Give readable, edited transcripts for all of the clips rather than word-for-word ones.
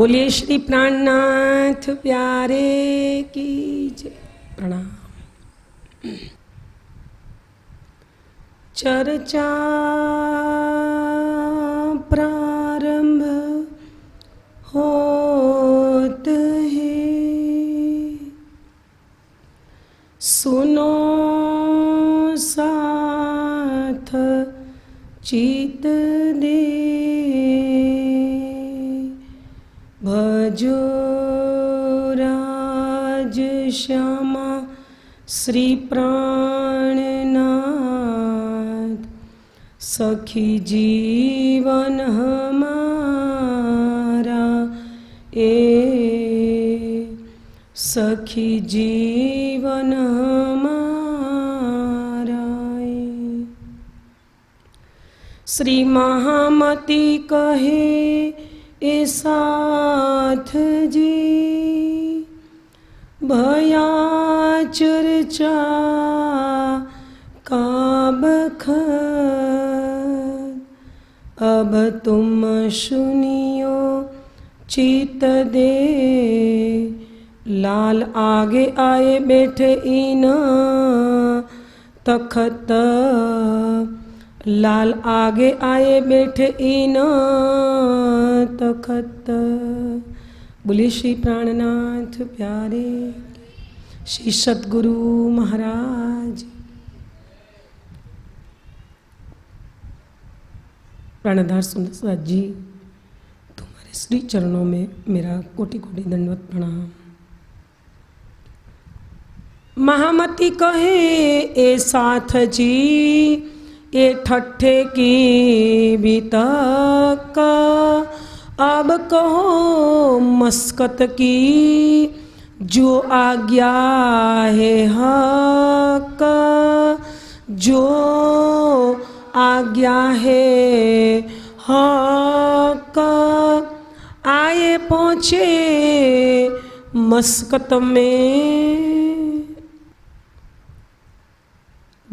बोलिए श्री प्राणनाथ प्यारे की जय। प्रणाम। चर्चा प्रारंभ होत है, सुनो साथ चित दे, भजो राज श्यामा श्री प्राणनाथ। सखी जीवन हमारा ए, सखी जीवन हमारा ए। श्री महामती कहे ए साथ जी, भया चर्चा का बखत। अब तुम सुनियो चित दे, लाल आगे आए बैठे इन तखत, लाल आगे आए बैठे इन तखत। बोले श्री प्राणनाथ प्यारे श्री सतगुरु महाराज। प्राणधार सुंदरदास जी, तुम्हारे श्री चरणों में मेरा कोटि कोटि दंडवत प्रणाम। महामती कहे ए साथ जी, ये ठट्ठे की बीतक। अब कहो मस्कत की जो आज्ञा है हक, जो आज्ञा है हक। आए पहुँचे मस्कत में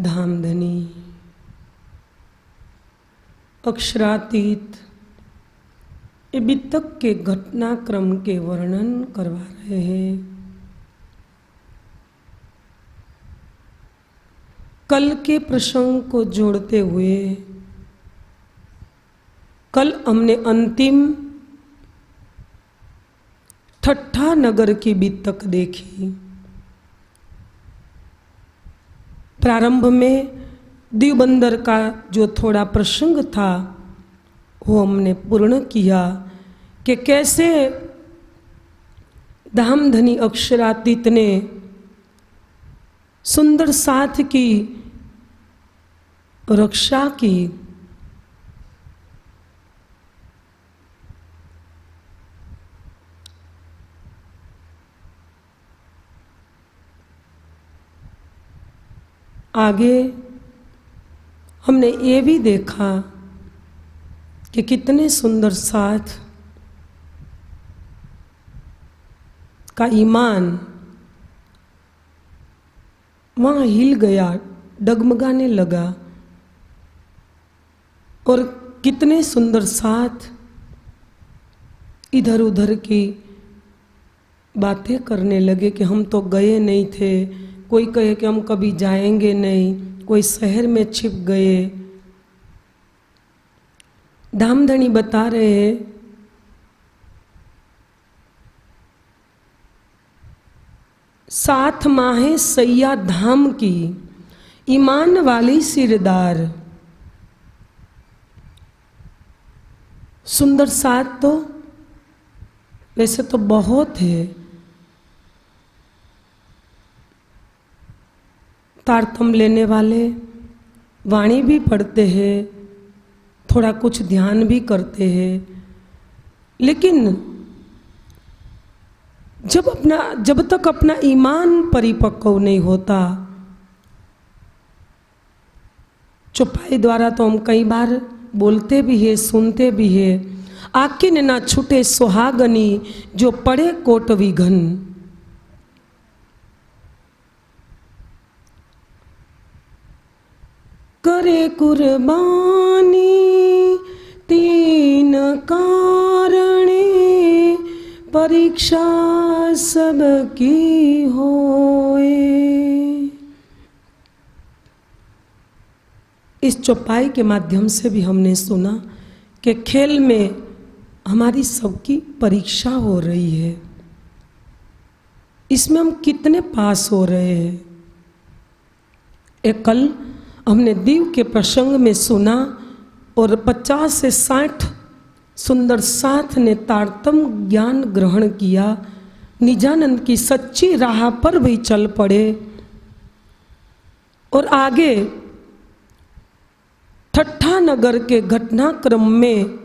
धामधनी, अक्षरातीत ये बीतक के घटनाक्रम के वर्णन करवा रहे हैं। कल के प्रसंग को जोड़ते हुए, कल हमने अंतिम ठट्ठा नगर की बीतक देखी। प्रारंभ में दीव बंदर का जो थोड़ा प्रसंग था वो हमने पूर्ण किया कि कैसे धामधनी अक्षरातीत ने सुंदर साथ की रक्षा की। आगे हमने ये भी देखा कि कितने सुंदर साथ का ईमान वहाँ हिल गया, डगमगाने लगा, और कितने सुंदर साथ इधर उधर की बातें करने लगे कि हम तो गए नहीं थे, कोई कहे कि हम कभी जाएंगे नहीं, कोई शहर में छिप गए। धामधनी बता रहे हैं साथ माहे सैया धाम की, ईमान वाली सिरदार। सुंदर साथ तो वैसे तो बहुत है, तारतम लेने वाले वाणी भी पढ़ते हैं, थोड़ा कुछ ध्यान भी करते हैं, लेकिन जब तक अपना ईमान परिपक्व नहीं होता। चौपाई द्वारा तो हम कई बार बोलते भी है, सुनते भी है। आखिन ना छूटे सुहागनी जो पड़े कोट विघन। करे कुर्बानी तीन कारणे, परीक्षा सबकी होए। इस चौपाई के माध्यम से भी हमने सुना कि खेल में हमारी सबकी परीक्षा हो रही है, इसमें हम कितने पास हो रहे हैं। एक कल हमने दीव के प्रसंग में सुना और 50 से 60 सुंदर साथ ने तारतम ज्ञान ग्रहण किया, निजानंद की सच्ची राह पर भी चल पड़े और आगे ठट्ठा नगर के घटनाक्रम में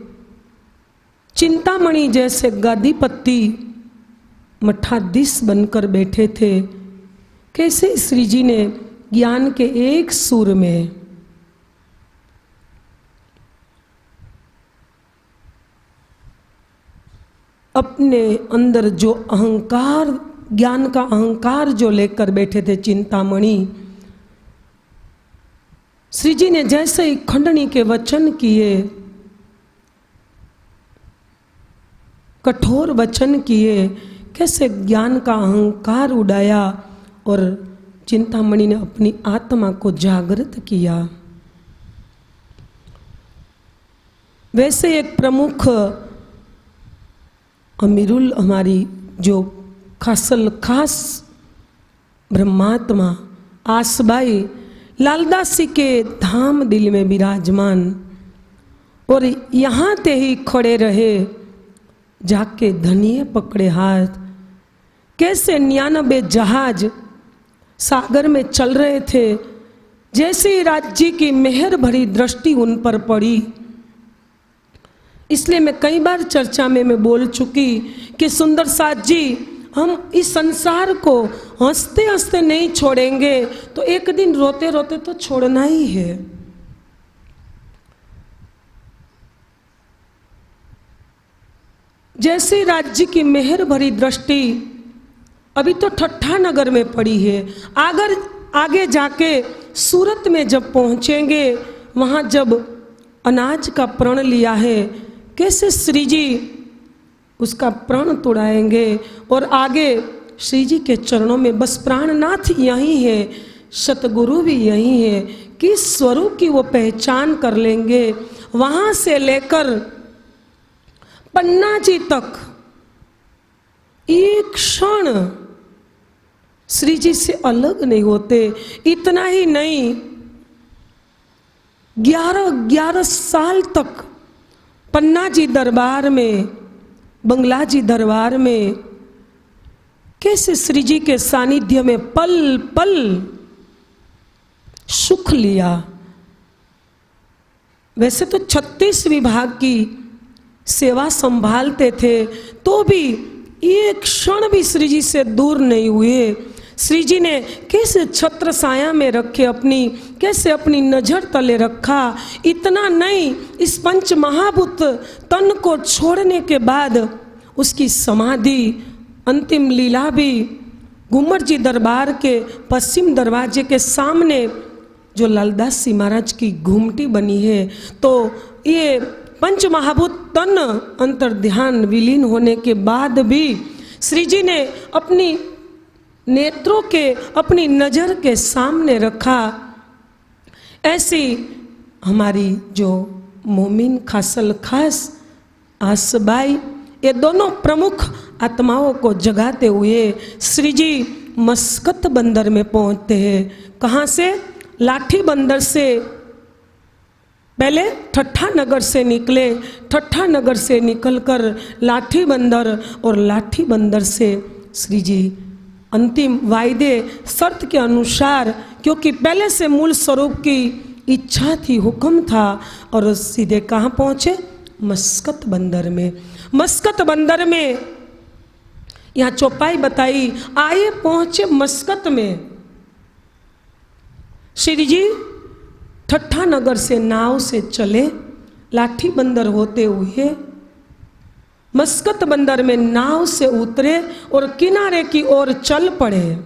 चिंतामणि जैसे गादीपति मठाधीश बनकर बैठे थे। कैसे श्री जी ने ज्ञान के एक सुर में अपने अंदर जो अहंकार, ज्ञान का अहंकार जो लेकर बैठे थे चिंतामणि, श्री जी ने जैसे ही खंडनी के वचन किए, कठोर वचन किए, कैसे ज्ञान का अहंकार उड़ाया और चिंतामणि ने अपनी आत्मा को जागृत किया। वैसे एक प्रमुख अमीरुल हमारी जो खास ब्रह्मात्मा आसबाई लालदासी के धाम दिल में विराजमान और यहाँ ते ही खड़े रहे, जाके धनिये पकड़े हाथ। कैसे 99 जहाज सागर में चल रहे थे, जैसे राज्य की मेहर भरी दृष्टि उन पर पड़ी। इसलिए मैं कई बार चर्चा में बोल चुकी कि सुंदर साथ जी, हम इस संसार को हंसते हंसते नहीं छोड़ेंगे तो एक दिन रोते रोते तो छोड़ना ही है। जैसे राज्य की मेहर भरी दृष्टि अभी तो ठट्ठा नगर में पड़ी है, अगर आगे जाके सूरत में जब पहुंचेंगे, वहां जब अनाज का प्रण लिया है, कैसे श्री जी उसका प्राण तोड़ाएंगे और आगे श्री जी के चरणों में बस प्राणनाथ यही है, सतगुरु भी यही है। किस स्वरूप की वो पहचान कर लेंगे। वहाँ से लेकर पन्ना जी तक एक क्षण श्री जी से अलग नहीं होते। इतना ही नहीं, 11-11 साल तक पन्ना जी दरबार में, बंगला जी दरबार में कैसे श्री जी के सानिध्य में पल पल सुख लिया। वैसे तो 36 विभाग की सेवा संभालते थे, तो भी एक क्षण भी श्री जी से दूर नहीं हुए। श्री जी ने कैसे छत्र साया में रखे अपनी, कैसे अपनी नजर तले रखा। इतना नहीं, इस पंच महाभूत तन को छोड़ने के बाद उसकी समाधि, अंतिम लीला भी घूमर जी दरबार के पश्चिम दरवाजे के सामने जो लालदास जी महाराज की घूमटी बनी है, तो ये पंच महाभूत तन अंतर ध्यान विलीन होने के बाद भी श्री जी ने अपनी नेत्रों के, अपनी नज़र के सामने रखा। ऐसी हमारी जो मोमिन खासल खास आसबाई, ये दोनों प्रमुख आत्माओं को जगाते हुए श्री जी मस्कत बंदर में पहुंचते हैं। कहाँ से? लाठी बंदर से पहले ठट्ठा नगर से निकले, ठट्ठा नगर से निकलकर लाठी बंदर और लाठी बंदर से श्री जी अंतिम वायदे शर्त के अनुसार, क्योंकि पहले से मूल स्वरूप की इच्छा थी, हुक्म था, और सीधे कहाँ पहुँचे? मस्कत बंदर में। मस्कत बंदर में यहाँ चौपाई बताई, आए पहुँचे मस्कत में। श्री जी ठट्ठा नगर से नाव से चले, लाठी बंदर होते हुए मस्कत बंदर में नाव से उतरे और किनारे की ओर चल पड़े।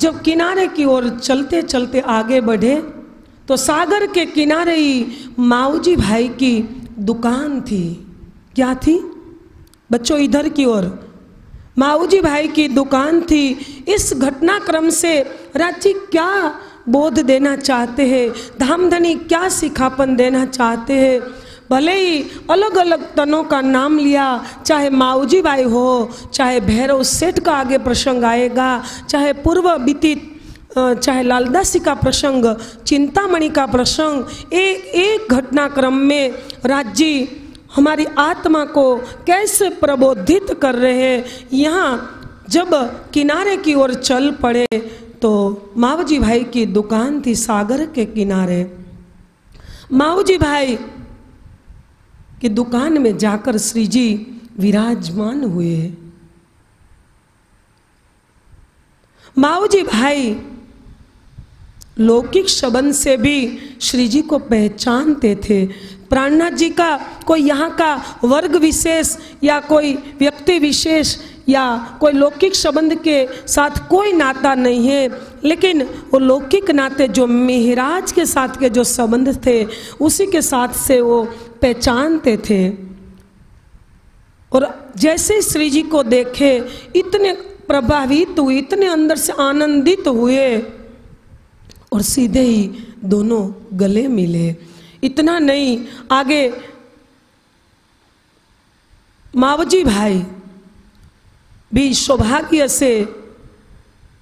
जब किनारे की ओर चलते चलते आगे बढ़े तो सागर के किनारे ही माऊजी भाई की दुकान थी। क्या थी? बच्चों इधर की ओर माऊजी भाई की दुकान थी। इस घटनाक्रम से रांची क्या बोध देना चाहते हैं, धामधनी क्या सिखापन देना चाहते हैं। भले ही अलग अलग तनों का नाम लिया, चाहे माऊजी भाई हो, चाहे भैरव सेठ का आगे प्रसंग आएगा, चाहे पूर्व बीतित, चाहे लालदासी का प्रसंग, चिंतामणि का प्रसंग, एक एक घटनाक्रम में राज्य हमारी आत्मा को कैसे प्रबोधित कर रहे हैं। यहाँ जब किनारे की ओर चल पड़े तो मावजी भाई की दुकान थी सागर के किनारे। मावजी भाई की दुकान में जाकर श्री जी विराजमान हुए। मावजी भाई लौकिक शब्द से भी श्री जी को पहचानते थे। प्राणनाथ जी का कोई यहाँ का वर्ग विशेष या कोई व्यक्ति विशेष या कोई लौकिक संबंध के साथ कोई नाता नहीं है, लेकिन वो लौकिक नाते जो मेहराज के साथ के जो संबंध थे उसी के साथ से वो पहचानते थे। और जैसे श्री जी को देखे इतने प्रभावित हुए, इतने अंदर से आनंदित हुए और सीधे ही दोनों गले मिले। इतना नहीं, आगे मावजी भाई भी सौभाग्य से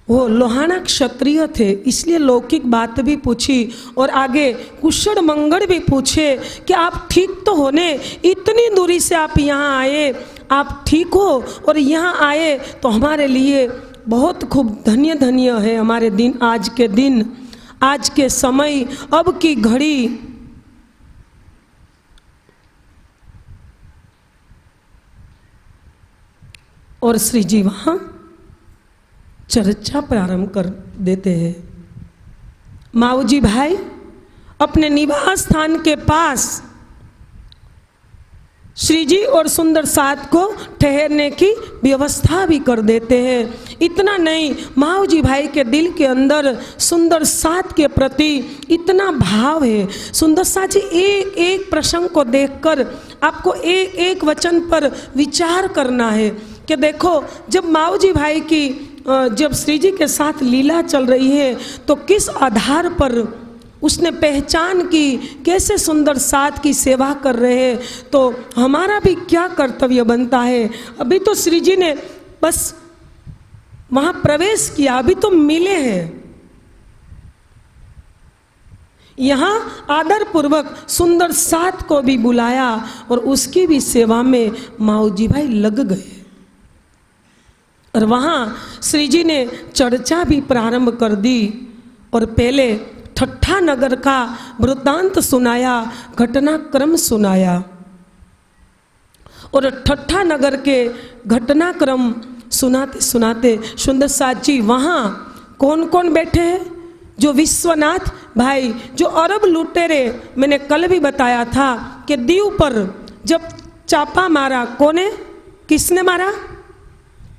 वो लोहाना क्षत्रिय थे, इसलिए लौकिक बात भी पूछी और आगे कुशल मंगल भी पूछे कि आप ठीक तो होने, इतनी दूरी से आप यहाँ आए, आप ठीक हो और यहाँ आए तो हमारे लिए बहुत खूब धन्य धन्य है हमारे दिन, आज के दिन, आज के समय, अब की घड़ी। और श्री जी वहाँ चर्चा प्रारंभ कर देते हैं। माऊजी भाई अपने निवास स्थान के पास श्री जी और सुंदर साथ को ठहरने की व्यवस्था भी कर देते हैं। इतना नहीं, माऊजी भाई के दिल के अंदर सुंदर साथ के प्रति इतना भाव है। सुंदर साथ जी एक एक प्रसंग को देखकर आपको एक एक वचन पर विचार करना है कि देखो जब माऊजी भाई की, जब श्री जी के साथ लीला चल रही है तो किस आधार पर उसने पहचान की, कैसे सुंदर साथ की सेवा कर रहे हैं, तो हमारा भी क्या कर्तव्य बनता है। अभी तो श्री जी ने बस वहाँ प्रवेश किया, अभी तो मिले हैं, यहाँ आदर पूर्वक सुंदर साथ को भी बुलाया और उसकी भी सेवा में माऊजी भाई लग गए। और वहाँ श्री जी ने चर्चा भी प्रारंभ कर दी और पहले ठट्ठा नगर का वृत्तांत सुनाया, घटनाक्रम सुनाया। और ठट्ठा नगर के घटनाक्रम सुनाते सुनाते सुंदर साथ जी वहाँ कौन कौन बैठे हैं, जो विश्वनाथ भाई, जो अरब लुटेरे, मैंने कल भी बताया था कि दीव पर जब चापा मारा, कौने, किसने मारा,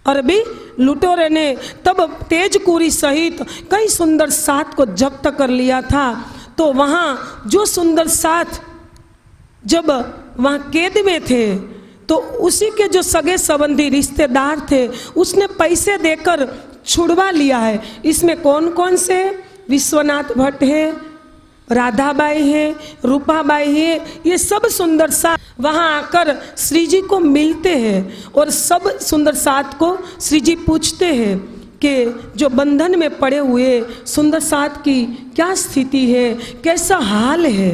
अरबी लुटेरे ने, तब तेजपुरी सहित कई सुंदर साथ को जब्त कर लिया था। तो वहाँ जो सुंदर साथ जब वहाँ कैद में थे तो उसी के जो सगे संबंधी रिश्तेदार थे उसने पैसे देकर छुड़वा लिया है। इसमें कौन कौन से, विश्वनाथ भट्ट है, राधाबाई है, रूपाबाई है, ये सब सुंदर साथ वहाँ आकर श्री जी को मिलते हैं। और सब सुंदर साथ को श्री जी पूछते हैं कि जो बंधन में पड़े हुए सुंदर साथ की क्या स्थिति है, कैसा हाल है।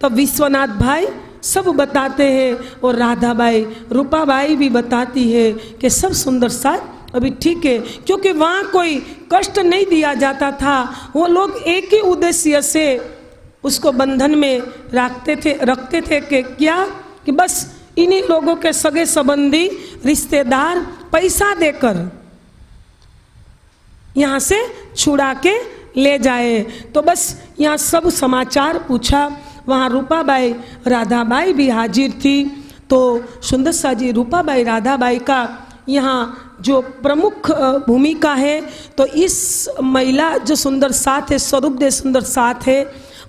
तब विश्वनाथ भाई सब बताते हैं और राधाबाई, रूपाबाई भी बताती है कि सब सुंदर साथ अभी ठीक है, क्योंकि वहाँ कोई कष्ट नहीं दिया जाता था। वो लोग एक ही उद्देश्य से उसको बंधन में रखते थे कि क्या, कि बस इन्हीं लोगों के सगे संबंधी रिश्तेदार पैसा देकर यहाँ से छुड़ा के ले जाए। तो बस यहाँ सब समाचार पूछा। वहाँ रूपाबाई, राधाबाई भी हाजिर थी। तो सुंदर साथ जी रूपाबाई, राधाबाई का यहाँ जो प्रमुख भूमिका है, तो इस महिला जो सुंदर साथ है, स्वरूप दे सुंदर साथ है,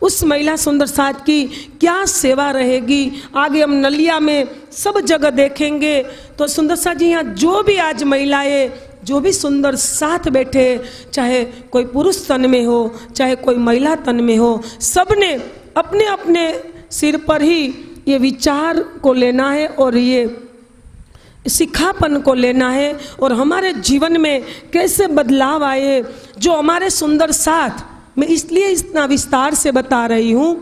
उस महिला सुंदर साथ की क्या सेवा रहेगी। आगे हम नलिया में सब जगह देखेंगे। तो सुंदर साथ जी यहाँ जो भी आज महिलाएं जो भी सुंदर साथ बैठे, चाहे कोई पुरुष तन में हो चाहे कोई महिला तन में हो, सबने अपने अपने सिर पर ही ये विचार को लेना है और ये सिखापन को लेना है और हमारे जीवन में कैसे बदलाव आए। जो हमारे सुंदर साथ, मैं इसलिए इतना विस्तार से बता रही हूँ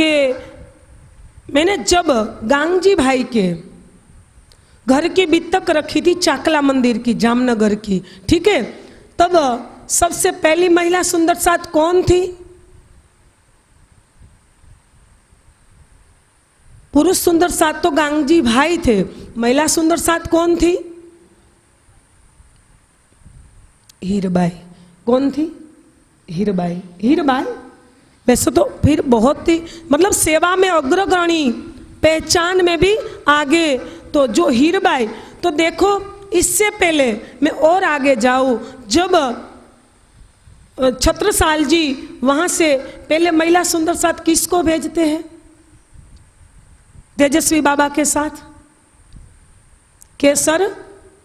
कि मैंने जब गांगजी भाई के घर की बित्तक रखी थी चाकला मंदिर की, जामनगर की, ठीक है, तब सबसे पहली महिला सुंदर साथ कौन थी? पुरुष सुंदर साथ तो गांगजी भाई थे, महिला सुंदर साथ कौन थी? हीरबाई। कौन थी? हीरबाई। हीरबाई वैसे तो फिर बहुत ही मतलब सेवा में अग्रगणी, पहचान में भी आगे। तो जो हीरबाई, तो देखो इससे पहले मैं और आगे जाऊं, जब छत्रसाल जी वहां से पहले महिला सुंदर साथ किसको भेजते हैं? तेजस्वी बाबा के साथ केसर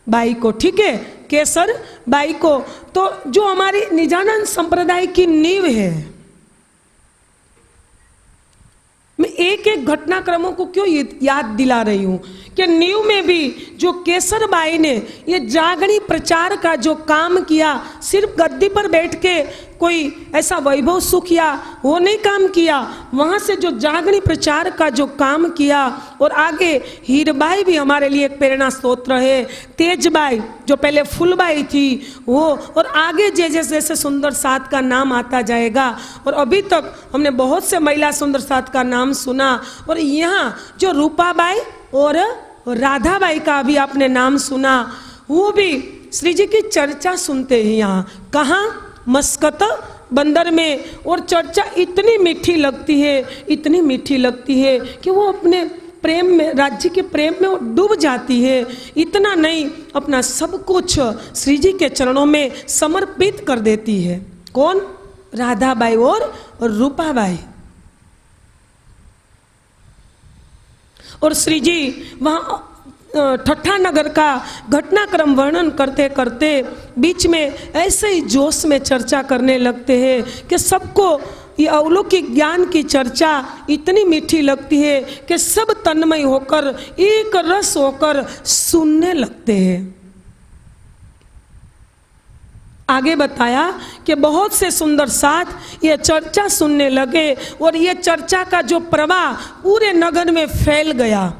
बाई को, ठीक है, केसर बाई को। तो जो हमारी निजानंद संप्रदाय की नींव है, मैं एक एक घटनाक्रमों को क्यों याद दिला रही हूं कि नींव में भी जो केसर बाई ने ये जागणी प्रचार का जो काम किया, सिर्फ गद्दी पर बैठ के कोई ऐसा वैभव सुख या वो नहीं काम किया, वहाँ से जो जागणी प्रचार का जो काम किया। और आगे हीरबाई भी हमारे लिए एक प्रेरणा स्रोत है, तेजबाई जो पहले फुलबाई थी वो, और आगे जैसे जैसे सुंदर साथ का नाम आता जाएगा। और अभी तक हमने बहुत से महिला सुंदर साथ का नाम सुना, और यहाँ जो रूपाबाई और राधाबाई का भी आपने नाम सुना, वो भी श्री जी की चर्चा सुनते ही यहाँ, कहाँ? मस्कत बंदर में। और चर्चा इतनी मीठी लगती है, इतनी मीठी लगती है कि वो अपने प्रेम में, राज्य के प्रेम में वो डूब जाती है। इतना नहीं, अपना सब कुछ श्री जी के चरणों में समर्पित कर देती है। कौन? राधाबाई और रूपाबाई। और श्री जी वहाँ ठट्ठा नगर का घटनाक्रम वर्णन करते करते बीच में ऐसे ही जोश में चर्चा करने लगते हैं कि सबको ये अलौकिक ज्ञान की चर्चा इतनी मीठी लगती है कि सब तन्मय होकर, एक रस होकर सुनने लगते हैं। आगे बताया कि बहुत से सुंदर साथ ये चर्चा सुनने लगे और ये चर्चा का जो प्रवाह पूरे नगर में फैल गया,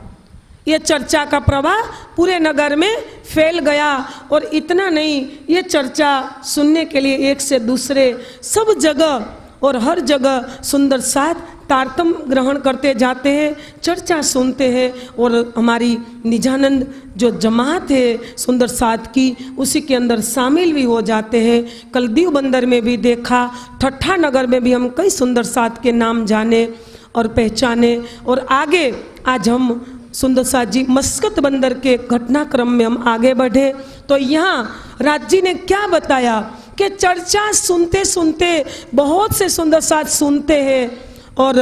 ये चर्चा का प्रवाह पूरे नगर में फैल गया। और इतना नहीं, ये चर्चा सुनने के लिए एक से दूसरे सब जगह और हर जगह सुंदर साथ तारतम ग्रहण करते जाते हैं, चर्चा सुनते हैं। और हमारी निजानंद जो जमात है सुंदर साथ की, उसी के अंदर शामिल भी हो जाते हैं। कल दीव बंदर में भी देखा, ठट्ठा नगर में भी हम कई सुंदर साथ के नाम जाने और पहचाने। और आगे आज हम सुंदर साथ जी मस्कत बंदर के घटनाक्रम में हम आगे बढ़े। तो यहाँ राज जी ने क्या बताया कि चर्चा सुनते सुनते बहुत से सुंदर साथ सुनते हैं, और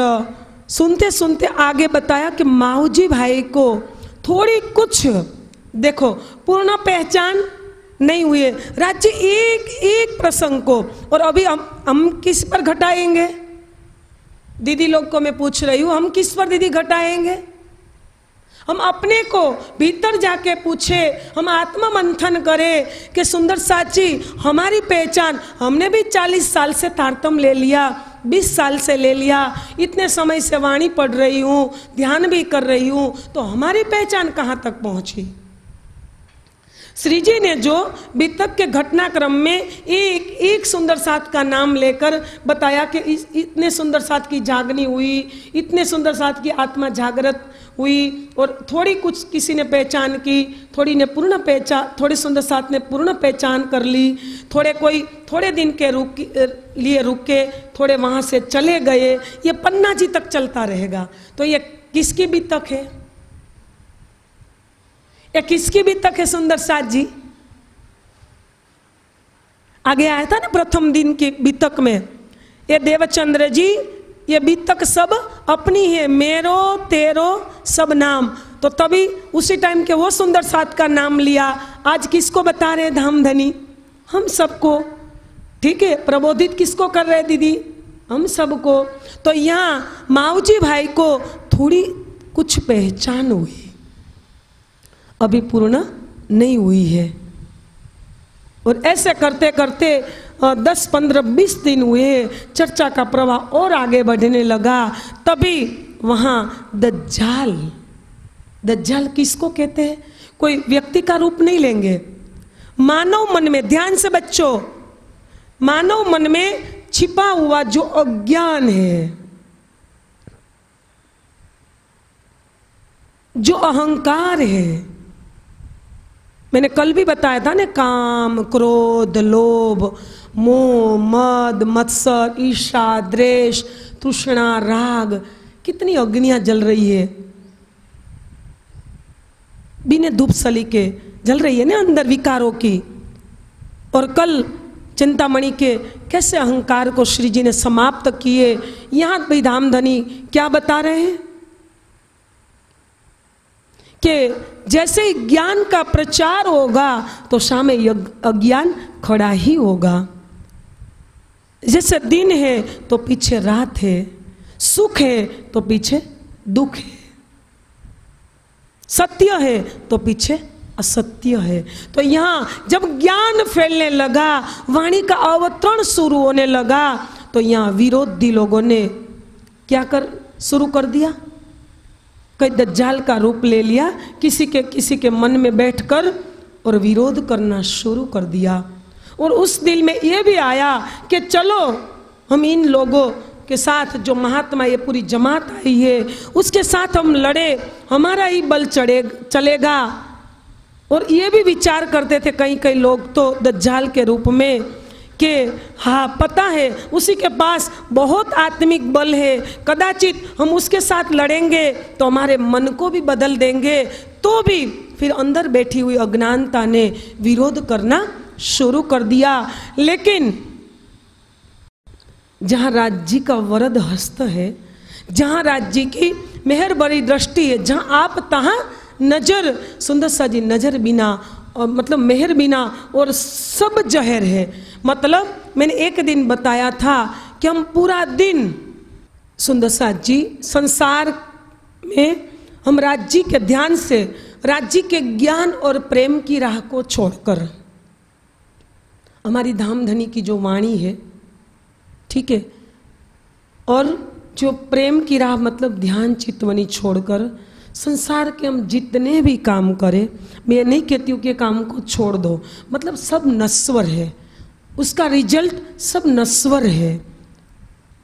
सुनते सुनते आगे बताया कि माऊजी भाई को थोड़ी कुछ, देखो पूर्ण पहचान नहीं हुए राज जी एक एक प्रसंग को। और अभी हम किस पर घटाएंगे, दीदी लोग को मैं पूछ रही हूँ, हम किस पर दीदी घटाएंगे? हम अपने को भीतर जाके पूछे, हम आत्म मंथन करें कि सुंदर साची हमारी पहचान, हमने भी 40 साल से तारतम ले लिया, 20 साल से ले लिया, इतने समय से वाणी पढ़ रही हूँ, ध्यान भी कर रही हूँ, तो हमारी पहचान कहाँ तक पहुँची। श्री जी ने जो बीतक के घटनाक्रम में एक एक सुंदर साथ का नाम लेकर बताया कि इतने सुंदर साथ की जागनी हुई, इतने सुंदर साथ की आत्मा जागृत हुई, और थोड़ी कुछ किसी ने पहचान की, थोड़ी ने पूर्ण पहचान, थोड़े सुंदर साथ ने पूर्ण पहचान कर ली, थोड़े कोई थोड़े दिन के लिए रुके, थोड़े वहाँ से चले गए। ये पन्ना जी तक चलता रहेगा। तो ये किसकी भी तक है, ये किसकी भी तक है सुंदर साथ जी? आगे आया था ना प्रथम दिन की बीतक में, ये देवचंद्र जी ये बीत तक सब अपनी है, मेरो तेरो सब नाम। तो तभी उसी टाइम के वो सुंदर साथ का नाम लिया। आज किसको बता रहे धाम धनी? हम सबको। ठीक है, प्रबोधित किसको कर रहे दीदी? हम सबको। तो यहाँ माऊजी भाई को थोड़ी कुछ पहचान हुई, अभी पूर्ण नहीं हुई है। और ऐसे करते करते 10, 15, 20 दिन हुए, चर्चा का प्रवाह और आगे बढ़ने लगा। तभी वहाँ दज्जाल, दज्जाल किसको कहते हैं? कोई व्यक्ति का रूप नहीं लेंगे, मानव मन में, ध्यान से बच्चों, मानव मन में छिपा हुआ जो अज्ञान है, जो अहंकार है। मैंने कल भी बताया था ना, काम, क्रोध, लोभ, मोह, मद, मत्सर, ईर्षा, द्वेष, तृष्णा, राग, कितनी अग्नियां जल रही है बिना धूप सलीके, जल रही है ना अंदर विकारों की। और कल चिंतामणि के कैसे अहंकार को श्री जी ने समाप्त किए। यहाँ भी धामधनी क्या बता रहे हैं कि जैसे ही ज्ञान का प्रचार होगा तो सामने अज्ञान खड़ा ही होगा। जैसे दिन है तो पीछे रात है, सुख है तो पीछे दुख है, सत्य है तो पीछे असत्य है। तो यहाँ जब ज्ञान फैलने लगा, वाणी का अवतरण शुरू होने लगा, तो यहाँ विरोधी लोगों ने क्या कर शुरू कर दिया? कई दज्जाल का रूप ले लिया किसी के मन में बैठकर और विरोध करना शुरू कर दिया। और उस दिल में ये भी आया कि चलो हम इन लोगों के साथ, जो महात्मा ये पूरी जमात आई है उसके साथ हम लड़े, हमारा ही बल चलेगा। और ये भी विचार करते थे कई कई लोग तो दज्जाल के रूप में कि हाँ पता है उसी के पास बहुत आत्मिक बल है, कदाचित हम उसके साथ लड़ेंगे तो हमारे मन को भी बदल देंगे। तो भी फिर अंदर बैठी हुई अज्ञानता ने विरोध करना शुरू कर दिया। लेकिन जहाँ राज जी का वरद हस्त है, जहाँ राज जी की मेहर भरी दृष्टि है, जहाँ आप तहाँ नजर, सुंदर सा जी नजर बिना और मतलब मेहर बिना और सब जहर है। मतलब मैंने एक दिन बताया था कि हम पूरा दिन सुंदर सा जी संसार में हम राज्य के ध्यान से, राज्य के ज्ञान और प्रेम की राह को छोड़कर हमारी धामधनी की जो वाणी है, ठीक है, और जो प्रेम की राह मतलब ध्यान चितवनी छोड़कर संसार के हम जितने भी काम करें, मैं नहीं कहती हूँ कि काम को छोड़ दो, मतलब सब नश्वर है, उसका रिजल्ट सब नश्वर है,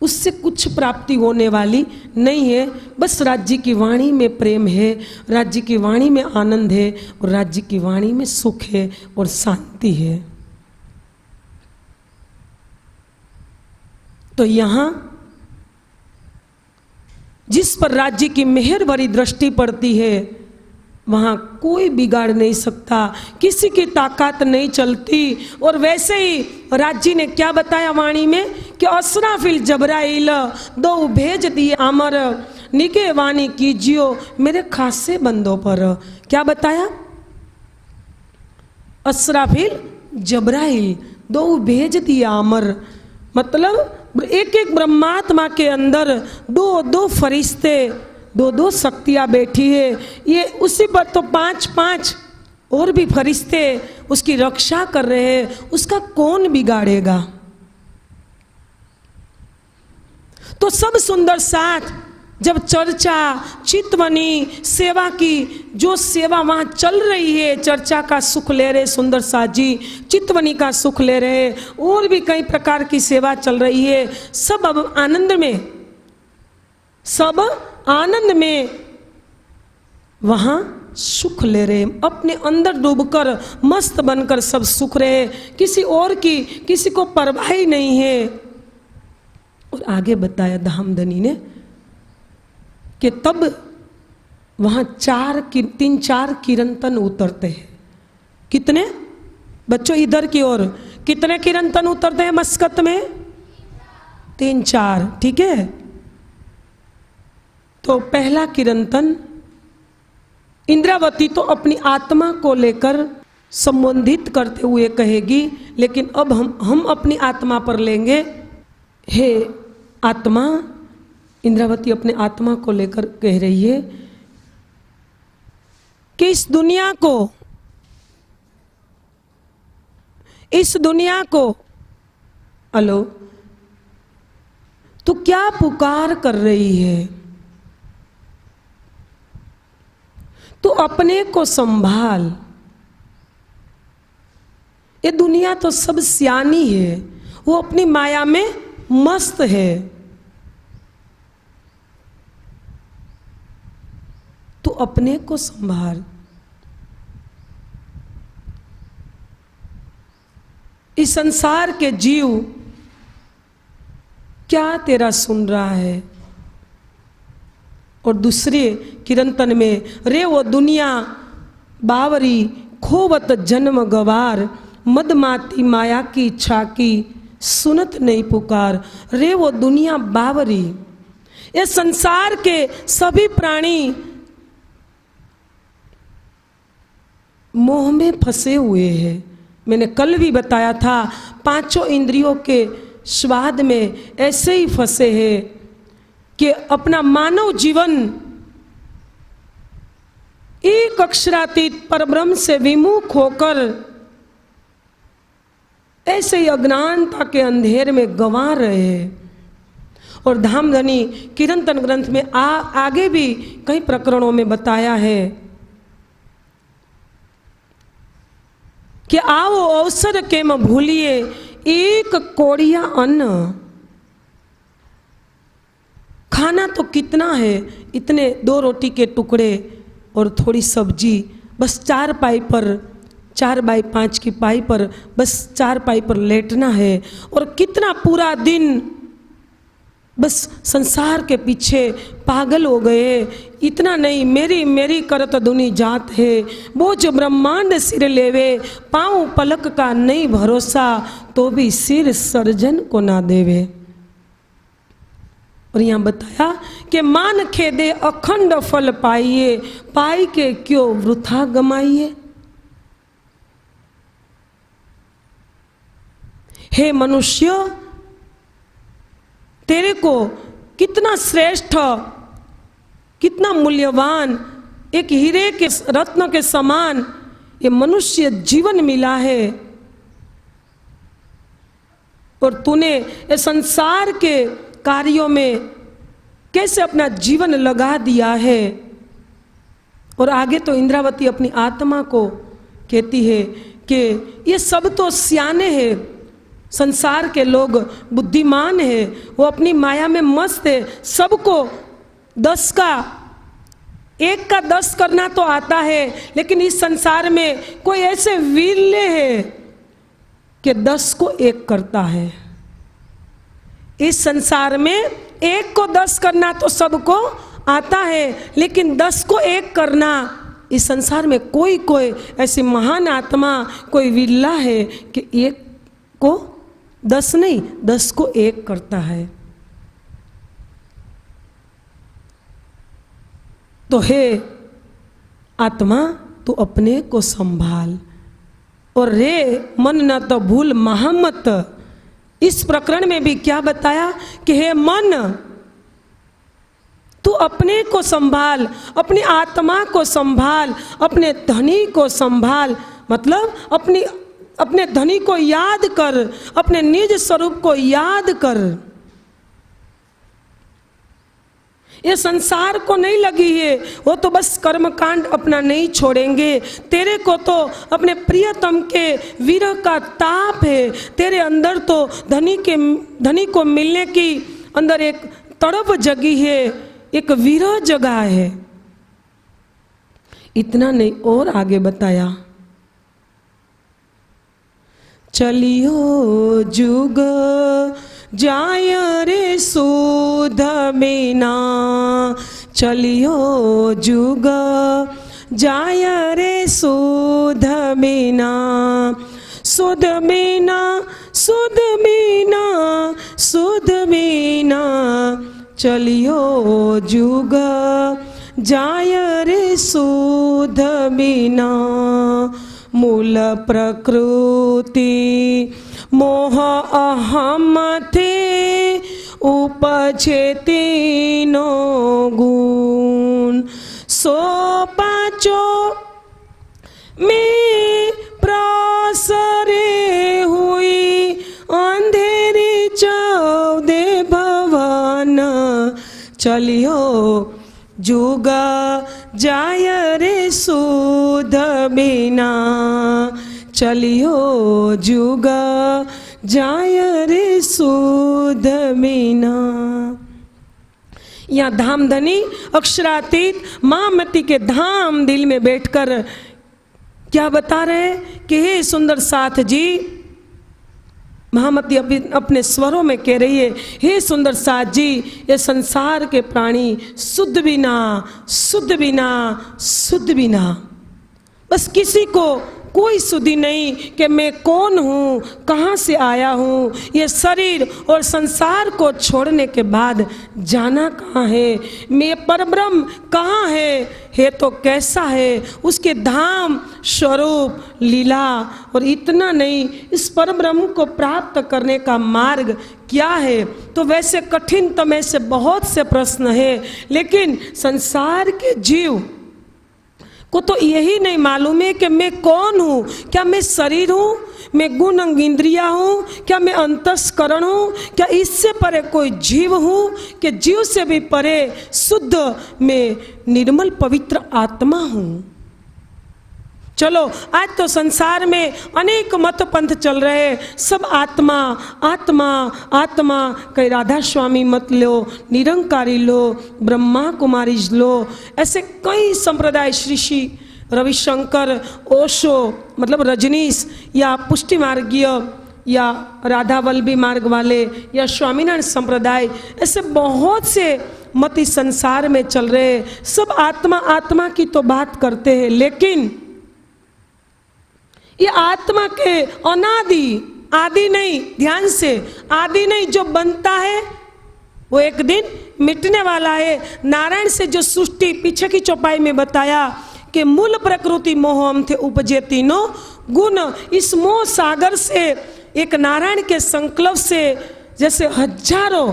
उससे कुछ प्राप्ति होने वाली नहीं है। बस राज्य की वाणी में प्रेम है, राज्य की वाणी में आनंद है, और राज्य की वाणी में सुख है और शांति है। तो यहाँ जिस पर राज्य की मेहर भरी दृष्टि पड़ती है वहाँ कोई बिगाड़ नहीं सकता, किसी की ताकत नहीं चलती। और वैसे ही राज्य ने क्या बताया वाणी में कि असराफिल जबराइल दो भेज दिए आमर निके वाणी कीजियो मेरे खासे बंदों पर। क्या बताया? असराफिल जबराइल दो भेज दिए आमर, मतलब एक एक ब्रह्मात्मा के अंदर दो दो फरिश्ते, दो दो शक्तियाँ बैठी है। ये उसी पर तो 5-5 और भी फरिश्ते उसकी रक्षा कर रहे हैं, उसका कौन बिगाड़ेगा? तो सब सुंदर साथ जब चर्चा, चितवनी, सेवा की जो सेवा वहाँ चल रही है, चर्चा का सुख ले रहे सुंदर साथ जी, चितवनी का सुख ले रहे, और भी कई प्रकार की सेवा चल रही है, सब अब आनंद में, सब आनंद में वहाँ सुख ले रहे, अपने अंदर डूबकर मस्त बनकर सब सुख रहे, किसी और की किसी को परवाह ही नहीं है। और आगे बताया धामधनी ने कि तब वहाँ 3-4 किरंतन उतरते हैं। कितने बच्चों इधर की ओर कितने किरंतन उतरते हैं मस्कत में? 3-4, ठीक है। तो पहला किरंतन, इंद्रावती तो अपनी आत्मा को लेकर संबोधित करते हुए कहेगी, लेकिन अब हम अपनी आत्मा पर लेंगे। हे आत्मा, इंद्रावती अपने आत्मा को लेकर कह रही है कि इस दुनिया को अलो तू क्या पुकार कर रही है? तू अपने को संभाल, ये दुनिया तो सब सियानी है, वो अपनी माया में मस्त है। तू अपने को संभाल, इस संसार के जीव क्या तेरा सुन रहा है? और दूसरे किरंतन में, रे वो दुनिया बावरी खोवत जन्म गवार, मदमाती माया की इच्छा की सुनत नहीं पुकार। रे वो दुनिया बावरी, ये संसार के सभी प्राणी मोह में फंसे हुए हैं। मैंने कल भी बताया था, पांचों इंद्रियों के स्वाद में ऐसे ही फंसे हैं कि अपना मानव जीवन एक अक्षरातीत परब्रह्म से विमुख होकर ऐसे ही अज्ञानता के अंधेर में गंवा रहे हैं। और धामधनी किरंतन ग्रंथ में आगे भी कई प्रकरणों में बताया है कि आओ अवसर के म भूलिए एक कोड़िया अन्न। खाना तो कितना है, इतने 2 रोटी के टुकड़े और थोड़ी सब्जी, बस 4 बाई 5 की पाई पर, बस 4 पाई पर लेटना है। और कितना पूरा दिन बस संसार के पीछे पागल हो गए। इतना नहीं, मेरी मेरी करत दुनी जात है, बोझ ब्रह्मांड सिर लेवे, पाँव पलक का नहीं भरोसा, तो भी सिर सर्जन को ना देवे। और यहाँ बताया कि मान खेदे अखंड फल पाइए, पाई के क्यों वृथा गमाइए। हे मनुष्य, तेरे को कितना श्रेष्ठ, कितना मूल्यवान, एक हीरे के रत्न के समान ये मनुष्य जीवन मिला है, और तूने ये संसार के कार्यों में कैसे अपना जीवन लगा दिया है। और आगे तो इंद्रावती अपनी आत्मा को कहती है कि ये सब तो सियाने हैं, संसार के लोग बुद्धिमान है, वो अपनी माया में मस्त है। सबको 10 का 1 का 10 करना तो आता है, लेकिन इस संसार में कोई ऐसे वीर्य है कि 10 को 1 करता है। इस संसार में 1 को 10 करना तो सबको आता है, लेकिन 10 को 1 करना इस संसार में कोई ऐसी महान आत्मा, कोई वीर्ला है कि 1 को 10 नहीं, 10 को 1 करता है। तो हे आत्मा, तू अपने को संभाल, और रे मन न तो भूल महामत। इस प्रकरण में भी क्या बताया कि हे मन, तू अपने को संभाल, अपनी आत्मा को संभाल, अपने धनी को संभाल, मतलब अपने धनी को याद कर, अपने निज स्वरूप को याद कर। ये संसार को नहीं लगी है, वो तो बस कर्मकांड अपना नहीं छोड़ेंगे। तेरे को तो अपने प्रियतम के विरह का ताप है, तेरे अंदर तो धनी को मिलने की अंदर एक तड़प जगी है, एक विरह जगा है। इतना नहीं, और आगे बताया, चलियो जुग जाय रे सुध बिना, चलियो जुग जाय रे सुध बिना, सुध बिना सुध बिना सुध बिना, चलियो जुग जाय रे सुध बिना, मूल प्रकृति मोह अहम थे उपजे तीनो गुण। सो पाचो में प्रसरे हुई अंधेरी चौदे भवन, चलियो जुगा जाय रे सुध बिना, चलियो जुगा जाय रे सुध बिना। या धामधनी अक्षरातीत मामती के धाम दिल में बैठकर क्या बता रहे हैं कि हे सुंदर साथ जी, महामती अपने स्वरों में कह रही है, हे सुंदर साथ जी ये संसार के प्राणी शुद्ध बिना शुद्ध बिना शुद्ध बिना, बस किसी को कोई सुधि नहीं कि मैं कौन हूँ कहाँ से आया हूँ, ये शरीर और संसार को छोड़ने के बाद जाना कहाँ है, मैं परब्रह्म कहाँ है तो कैसा है, उसके धाम स्वरूप लीला, और इतना नहीं इस परब्रह्म को प्राप्त करने का मार्ग क्या है। तो वैसे कठिन तम ऐसे बहुत से प्रश्न है, लेकिन संसार के जीव को तो यही नहीं मालूम है कि मैं कौन हूँ, क्या मैं शरीर हूँ, मैं गुण अंग इंद्रिया हूँ, क्या मैं अंतस्करण हूँ, क्या इससे परे कोई जीव हूँ, कि जीव से भी परे शुद्ध मैं निर्मल पवित्र आत्मा हूँ। चलो आज तो संसार में अनेक मत पंथ चल रहे, सब आत्मा आत्मा आत्मा, कहीं राधा स्वामी मत लो, निरंकारी लो, ब्रह्मा कुमारी लो, ऐसे कई संप्रदाय, ऋषि रविशंकर, ओशो मतलब रजनीश, या पुष्टि मार्गीय या राधा वल्लभी मार्ग वाले या स्वामीनारायण संप्रदाय, ऐसे बहुत से मत इस संसार में चल रहे, सब आत्मा आत्मा की तो बात करते हैं, लेकिन ये आत्मा के अनादि आदि नहीं, ध्यान से आदि नहीं, जो बनता है वो एक दिन मिटने वाला है। नारायण से जो सृष्टि पीछे की चौपाई में बताया कि मूल प्रकृति मोह हम थे उपजे तीनों गुण, इस मोह सागर से एक नारायण के संकल्प से जैसे हजारों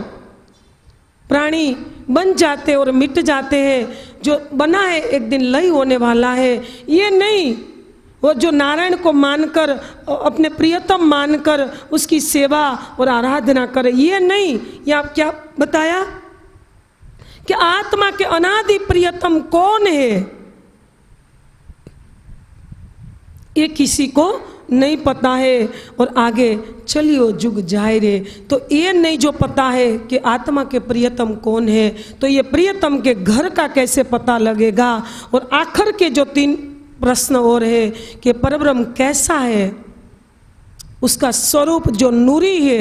प्राणी बन जाते और मिट जाते हैं, जो बना है एक दिन लय होने वाला है। ये नहीं वो जो नारायण को मानकर अपने प्रियतम मानकर उसकी सेवा और आराधना करे, ये नहीं, ये आप क्या बताया कि आत्मा के अनादि प्रियतम कौन है ये किसी को नहीं पता है। और आगे चलियो जुग जाए रे, तो ये नहीं जो पता है कि आत्मा के प्रियतम कौन है, तो ये प्रियतम के घर का कैसे पता लगेगा। और आखिर के जो तीन प्रश्न और है कि परब्रह्म कैसा है, उसका स्वरूप जो नूरी है,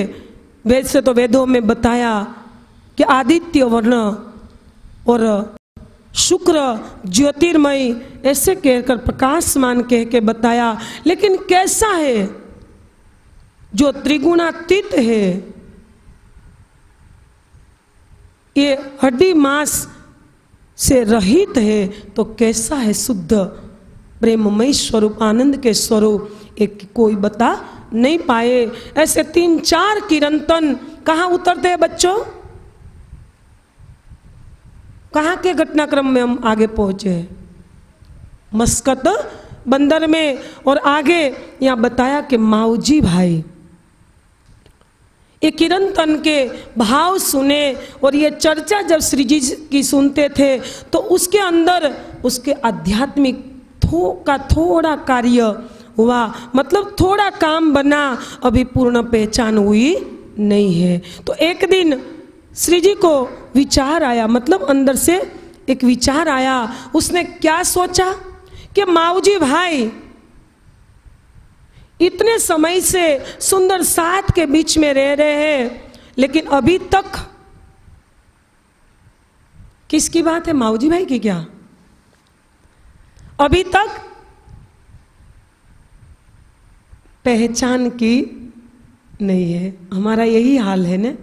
वेद से तो वेदों में बताया कि आदित्य वर्ण और शुक्र ज्योतिर्मयी ऐसे कहकर प्रकाशमान कह के बताया, लेकिन कैसा है जो त्रिगुणातीत है, ये हड्डी मांस से रहित है, तो कैसा है शुद्ध प्रेममय स्वरूप, आनंद के स्वरूप, एक कोई बता नहीं पाए। ऐसे तीन चार किरंतन कहाँ उतरते हैं बच्चों, कहाँ के घटनाक्रम में हम आगे पहुँचे हैं, मस्कत बंदर में। और आगे यहाँ बताया कि माऊजी भाई ये किरंतन के भाव सुने, और ये चर्चा जब श्री जी की सुनते थे तो उसके अंदर उसके आध्यात्मिक का थोड़ा कार्य हुआ, मतलब थोड़ा काम बना, अभी पूर्ण पहचान हुई नहीं है। तो एक दिन श्री जी को विचार आया, मतलब अंदर से एक विचार आया, उसने क्या सोचा कि माऊजी भाई इतने समय से सुंदर साथ के बीच में रह रहे हैं, लेकिन अभी तक किसकी बात है, माऊजी भाई की क्या, अभी तक पहचान की नहीं है। हमारा यही हाल है ना,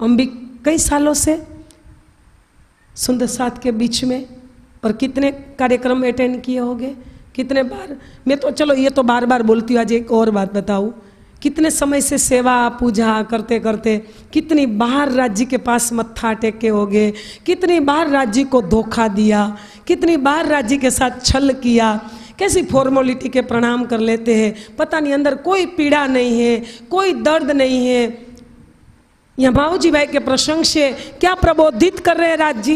हम भी कई सालों से सुंदर साथ के बीच में, और कितने कार्यक्रम अटेंड किए होंगे, कितने बार। मैं तो चलो ये तो बार बार बोलती हूँ, आज एक और बात बताऊँ, कितने समय से सेवा पूजा करते करते कितनी बार राज्य के पास मत्था टेके हो गए, कितनी बार राज्य को धोखा दिया, कितनी बार राज्य के साथ छल किया, कैसी फॉर्मेलिटी के प्रणाम कर लेते हैं, पता नहीं अंदर कोई पीड़ा नहीं है, कोई दर्द नहीं है। यहाँ बाबूजी भाई के प्रसंग से क्या प्रबोधित कर रहे हैं राज्य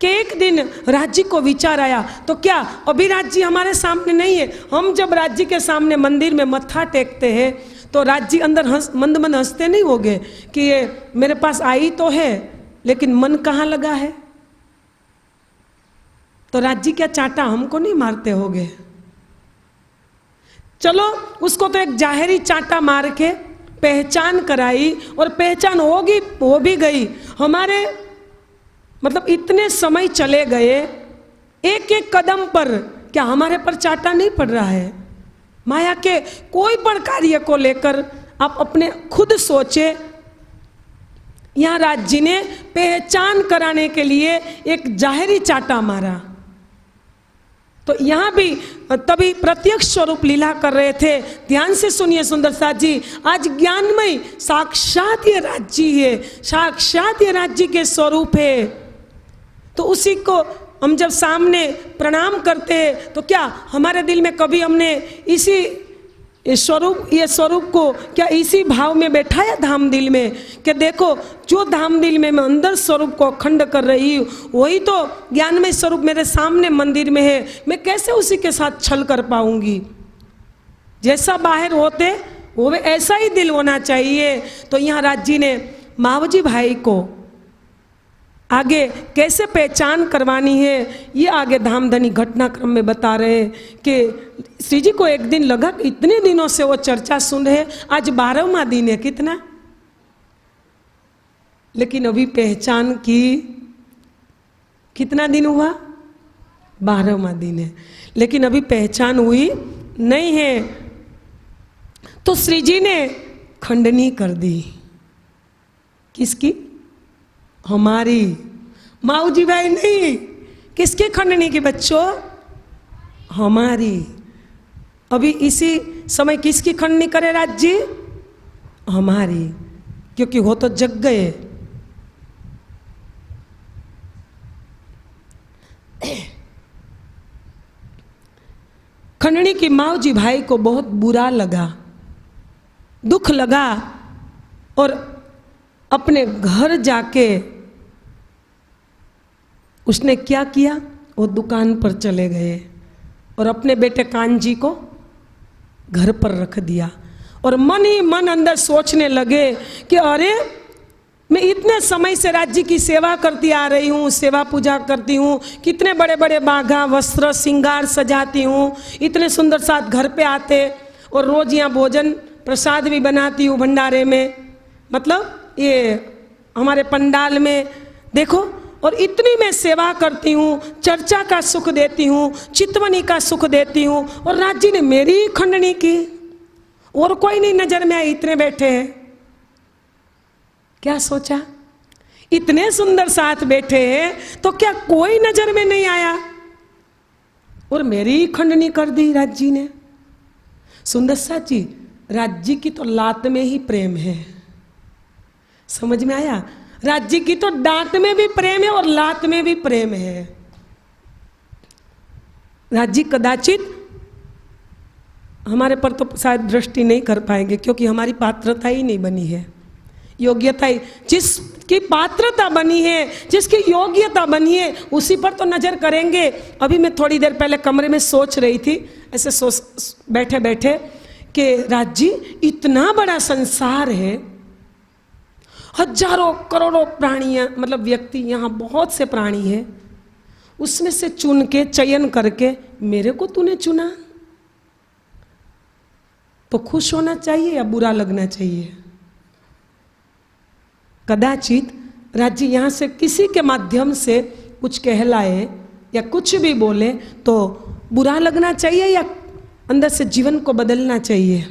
कि एक दिन राज्य को विचार आया, तो क्या अभी राज्य हमारे सामने नहीं है, हम जब राज्य के सामने मंदिर में मत्था टेकते हैं तो राज्य अंदर मंद मंद हंसते नहीं होंगे कि ये मेरे पास आई तो है लेकिन मन कहाँ लगा है। तो राज्य क्या चाटा हमको नहीं मारते होंगे, चलो उसको तो एक जाहिरी चाटा मार के पहचान कराई, और पहचान होगी हो भी गई। हमारे मतलब इतने समय चले गए, एक एक कदम पर क्या हमारे पर चाटा नहीं पड़ रहा है। माया के कोई पर कार्य को लेकर आप अपने खुद सोचे। यहाँ राज्य ने पहचान कराने के लिए एक जाहिरी चाटा मारा। तो यहाँ भी तभी प्रत्यक्ष स्वरूप लीला कर रहे थे। ध्यान से सुनिए सुंदर साथ जी, आज ज्ञानमय साक्षात ये राज्य है, साक्षात ये राज्य के स्वरूप है। तो उसी को हम जब सामने प्रणाम करते हैं तो क्या हमारे दिल में कभी हमने इसी स्वरूप, ये स्वरूप को क्या इसी भाव में बैठाया धाम दिल में कि देखो जो धाम दिल में मैं अंदर स्वरूप को अखंड कर रही हूँ, वही तो ज्ञानमय स्वरूप मेरे सामने मंदिर में है, मैं कैसे उसी के साथ छल कर पाऊंगी। जैसा बाहर होते वो ऐसा ही दिल होना चाहिए। तो यहाँ राज्य ने मावजी भाई को आगे कैसे पहचान करवानी है, ये आगे धामधनी घटनाक्रम में बता रहे कि श्री जी को एक दिन लगा, इतने दिनों से वो चर्चा सुन रहे, आज 12वां दिन है कितना, लेकिन अभी पहचान की कितना दिन हुआ, 12वां दिन है, लेकिन अभी पहचान हुई नहीं है। तो श्री जी ने खंडनी कर दी, किसकी, हमारी माऊजी भाई नहीं, किसके खंडनी की बच्चों, हमारी। अभी इसी समय किसकी खंडनी करे राज्य, हमारी, क्योंकि वो तो जग गए। खंडनी की माऊजी भाई को बहुत बुरा लगा, दुख लगा, और अपने घर जाके उसने क्या किया, वो दुकान पर चले गए और अपने बेटे कांजी को घर पर रख दिया, और मन ही मन अंदर सोचने लगे कि अरे मैं इतने समय से राज्य की सेवा करती आ रही हूँ, सेवा पूजा करती हूँ, कितने बड़े बड़े बाघा वस्त्र श्रृंगार सजाती हूँ, इतने सुंदर साथ घर पे आते, और रोज यहाँ भोजन प्रसाद भी बनाती हूँ भंडारे में, मतलब ये हमारे पंडाल में देखो, और इतनी मैं सेवा करती हूँ, चर्चा का सुख देती हूँ, चितवनी का सुख देती हूँ, और राज्य ने मेरी ही खंडनी की, और कोई नहीं नजर में आए, इतने बैठे हैं। क्या सोचा, इतने सुंदर साथ बैठे हैं तो क्या कोई नजर में नहीं आया, और मेरी ही खंडनी कर दी राज्य ने। सुंदर साथ जी, राज्य की तो लात में ही प्रेम है, समझ में आया, राज्य की तो डांट में भी प्रेम है और लात में भी प्रेम है। राज्य कदाचित हमारे पर तो शायद दृष्टि नहीं कर पाएंगे, क्योंकि हमारी पात्रता ही नहीं बनी है, योग्यता ही, जिसकी पात्रता बनी है, जिसकी योग्यता बनी है, उसी पर तो नजर करेंगे। अभी मैं थोड़ी देर पहले कमरे में सोच रही थी, ऐसे सोच बैठे बैठे कि राज्य इतना बड़ा संसार है, हजारों करोड़ों प्राणी, मतलब व्यक्ति, यहाँ बहुत से प्राणी है, उसमें से चुन के चयन करके मेरे को तूने चुना, तो खुश होना चाहिए या बुरा लगना चाहिए। कदाचित राज्य यहाँ से किसी के माध्यम से कुछ कहलाए या कुछ भी बोले तो बुरा लगना चाहिए या अंदर से जीवन को बदलना चाहिए।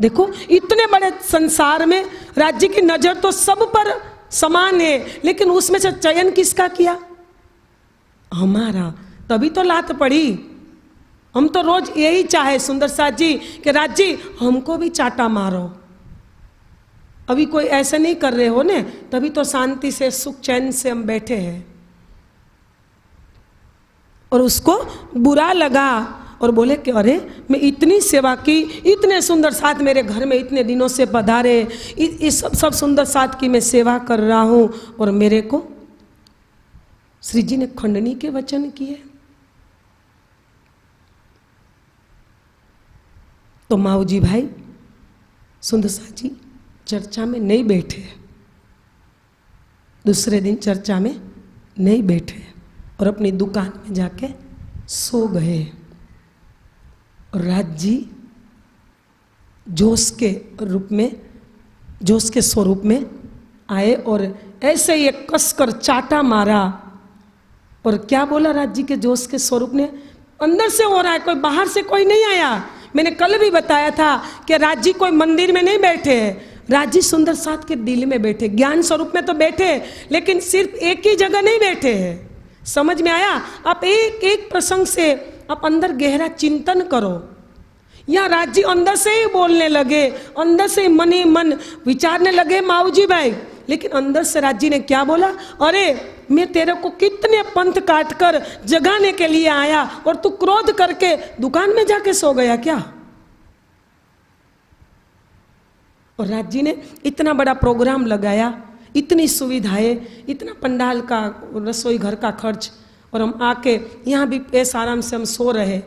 देखो इतने बड़े संसार में राज्य की नज़र तो सब पर समान है, लेकिन उसमें से चयन किसका किया? हमारा। तभी तो लात पड़ी। हम तो रोज यही चाहे सुंदर साथ जी कि राज जी हमको भी चाटा मारो, अभी कोई ऐसे नहीं कर रहे हो ने, तभी तो शांति से सुख चैन से हम बैठे हैं। और उसको बुरा लगा और बोले कि अरे मैं इतनी सेवा की, इतने सुंदर साथ मेरे घर में इतने दिनों से पधारे, इस सब सुंदर साथ की मैं सेवा कर रहा हूँ और मेरे को श्री जी ने खंडनी के वचन किए। तो माऊ जी भाई सुंदर साथ जी चर्चा में नहीं बैठे, दूसरे दिन चर्चा में नहीं बैठे और अपनी दुकान में जाके सो गए। और राज जी जोश के स्वरूप में आए और ऐसे ही कसकर चाटा मारा। और क्या बोला राज जी के जोश के स्वरूप ने? अंदर से हो रहा है, कोई बाहर से कोई नहीं आया। मैंने कल भी बताया था कि राज जी कोई मंदिर में नहीं बैठे, राज जी सुंदर साथ के दिल में बैठे, ज्ञान स्वरूप में तो बैठे, लेकिन सिर्फ एक ही जगह नहीं बैठे हैं। समझ में आया? आप एक एक प्रसंग से आप अंदर गहरा चिंतन करो। यहाँ राज जी अंदर से ही बोलने लगे, अंदर से मन ही मन विचारने लगे माऊ जी भाई, लेकिन अंदर से राज जी ने क्या बोला? अरे मैं तेरे को कितने पंथ काट कर जगाने के लिए आया और तू क्रोध करके दुकान में जाके सो गया क्या? और राज जी ने इतना बड़ा प्रोग्राम लगाया, इतनी सुविधाएं, इतना पंडाल का रसोई घर का खर्च, और हम आके यहाँ भी ऐस आराम से हम सो रहे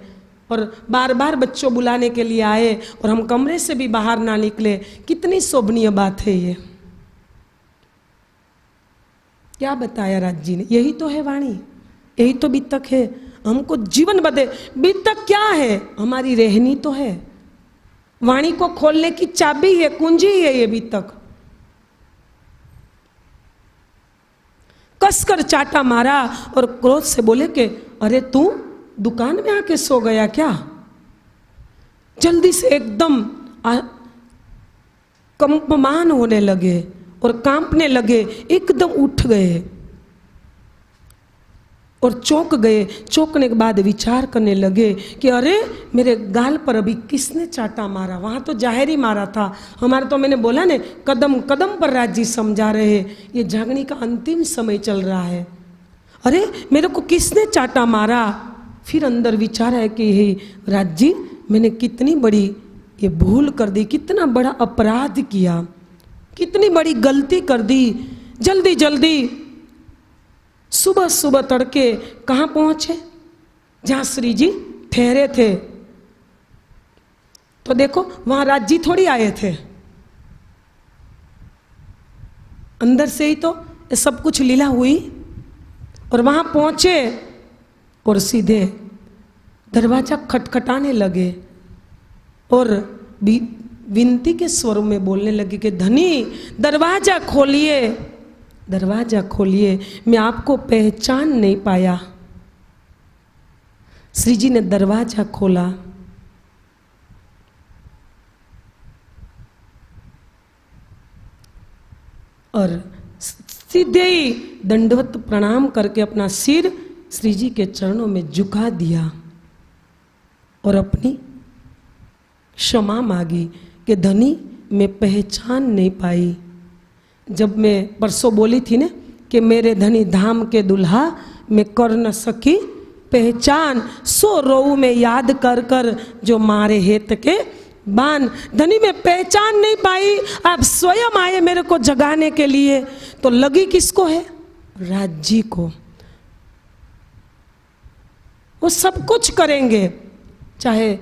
और बार बार बच्चों बुलाने के लिए आए और हम कमरे से भी बाहर ना निकले। कितनी शोभनीय बात है ये। क्या बताया राज जी ने? यही तो है वाणी, यही तो बितक है। हमको जीवन बदे बितक क्या है? हमारी रहनी तो है, वाणी को खोलने की चाबी है, कुंजी है ये बितक। कसकर चाटा मारा और क्रोध से बोले कि अरे तू दुकान में आके सो गया क्या? जल्दी से एकदम कंपमान होने लगे और कांपने लगे, एकदम उठ गए और चौंक गए। चौंकने के बाद विचार करने लगे कि अरे मेरे गाल पर अभी किसने चाटा मारा? वहाँ तो जाहिर ही मारा था। हमारे तो मैंने बोला ने कदम कदम पर राज जी समझा रहे हैं, ये जागने का अंतिम समय चल रहा है। अरे मेरे को किसने चाटा मारा? फिर अंदर विचार है कि हे राज जी मैंने कितनी बड़ी ये भूल कर दी, कितना बड़ा अपराध किया, कितनी बड़ी गलती कर दी। जल्दी जल्दी सुबह सुबह तड़के कहाँ पहुंचे? जहाँ श्री जी ठहरे थे। तो देखो वहां राज जी थोड़ी आए थे, अंदर से ही तो सब कुछ लीला हुई। और वहां पहुंचे और सीधे दरवाजा खटखटाने लगे और विनती के स्वर में बोलने लगे कि धनी दरवाजा खोलिए, दरवाजा खोलिए, मैं आपको पहचान नहीं पाया। श्री जी ने दरवाजा खोला और सीधे ही दंडवत प्रणाम करके अपना सिर श्री जी के चरणों में झुका दिया और अपनी क्षमा मांगी कि धनी मैं पहचान नहीं पाई। जब मैं परसों बोली थी ना कि मेरे धनी धाम के दुल्हा मैं कर न सकी पहचान, सो रोऊ में याद कर कर जो मारे हेत के बान, धनी में पहचान नहीं पाई, आप स्वयं आए मेरे को जगाने के लिए। तो लगी किसको है? राज जी को। वो सब कुछ करेंगे, चाहे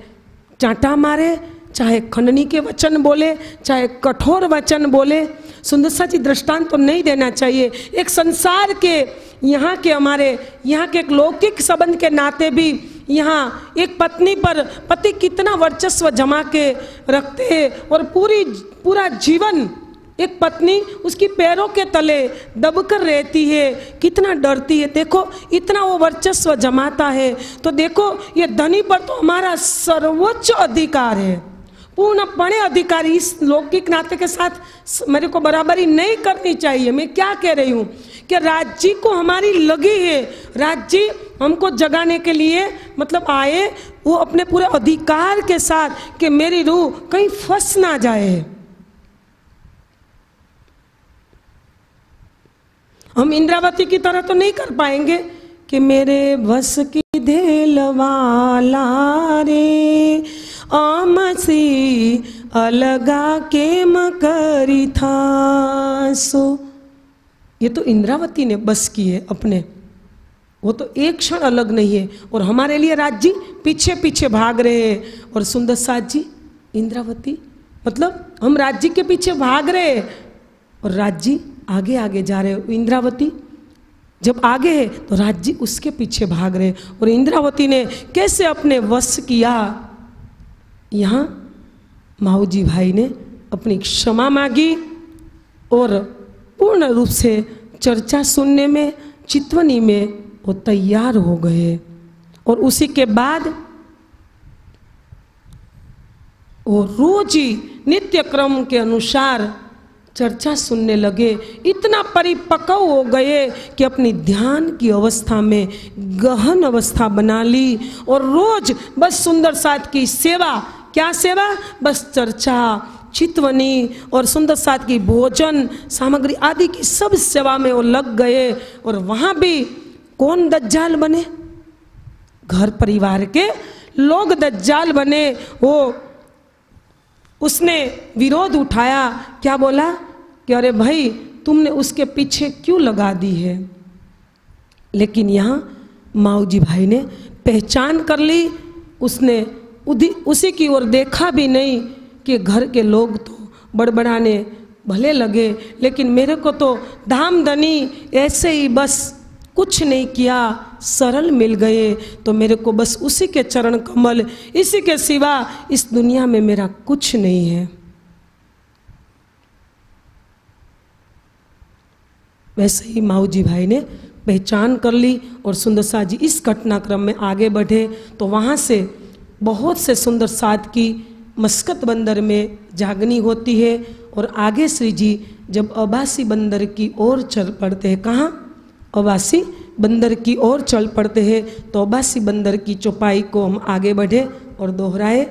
चांटा मारे, चाहे खंडनी के वचन बोले, चाहे कठोर वचन बोले। सुंदर साथ जी दृष्टांत तो नहीं देना चाहिए, एक संसार के यहाँ के हमारे यहाँ के एक लौकिक संबंध के नाते भी यहाँ एक पत्नी पर पति कितना वर्चस्व जमा के रखते हैं और पूरा जीवन एक पत्नी उसकी पैरों के तले दबकर रहती है, कितना डरती है। देखो इतना वो वर्चस्व जमाता है। तो देखो ये धनी पर तो हमारा सर्वोच्च अधिकार है, पूर्णपणे अधिकारी इस लौकिक नाते के साथ मेरे को बराबरी नहीं करनी चाहिए। मैं क्या कह रही हूँ कि राज्य को हमारी लगी है, राज्य हमको जगाने के लिए मतलब आए, वो अपने पूरे अधिकार के साथ कि मेरी रूह कहीं फंस ना जाए। हम इंद्रावती की तरह तो नहीं कर पाएंगे कि मेरे बस की देल वाला रे आमसी अलगा के मकरी था सो। ये तो इंद्रावती ने बस की है अपने, वो तो एक क्षण अलग नहीं है। और हमारे लिए राज्य पीछे पीछे भाग रहे हैं और सुंदर साथ जी इंद्रावती मतलब हम राज्य के पीछे भाग रहे हैं और राज्य आगे आगे जा रहे हैं। इंद्रावती जब आगे है तो राज्य उसके पीछे भाग रहे हैं। और इंद्रावती ने कैसे अपने वश किया, यहाँ माऊजी भाई ने अपनी क्षमा मांगी और पूर्ण रूप से चर्चा सुनने में चितवनी में वो तैयार हो गए। और उसी के बाद वो रोज ही नित्य क्रम के अनुसार चर्चा सुनने लगे। इतना परिपक्व हो गए कि अपनी ध्यान की अवस्था में गहन अवस्था बना ली और रोज बस सुंदर साथ की सेवा, क्या सेवा, बस चर्चा, चितवनी और सुंदर साथ की भोजन सामग्री आदि की सब सेवा में वो लग गए। और वहाँ भी कौन दज्जाल बने, घर परिवार के लोग दज्जाल बने। वो उसने विरोध उठाया, क्या बोला कि अरे भाई तुमने उसके पीछे क्यों लगा दी है। लेकिन यहाँ माऊजी भाई ने पहचान कर ली, उसने उसी की ओर देखा भी नहीं कि घर के लोग तो बड़बड़ाने भले लगे लेकिन मेरे को तो धामधनी ऐसे ही बस कुछ नहीं किया, सरल मिल गए। तो मेरे को बस उसी के चरण कमल, इसी के सिवा इस दुनिया में मेरा कुछ नहीं है। वैसे ही माऊजी भाई ने पहचान कर ली और सुंदर साथ जी इस घटनाक्रम में आगे बढ़े। तो वहाँ से बहुत से सुंदर साथ की मस्कत बंदर में जागनी होती है और आगे श्री जी जब अबासी बंदर की ओर चल पड़ते हैं, कहाँ, अबासी बंदर की ओर चल पड़ते हैं। तो अबासी बंदर की चौपाई को हम आगे बढ़े और दोहराए।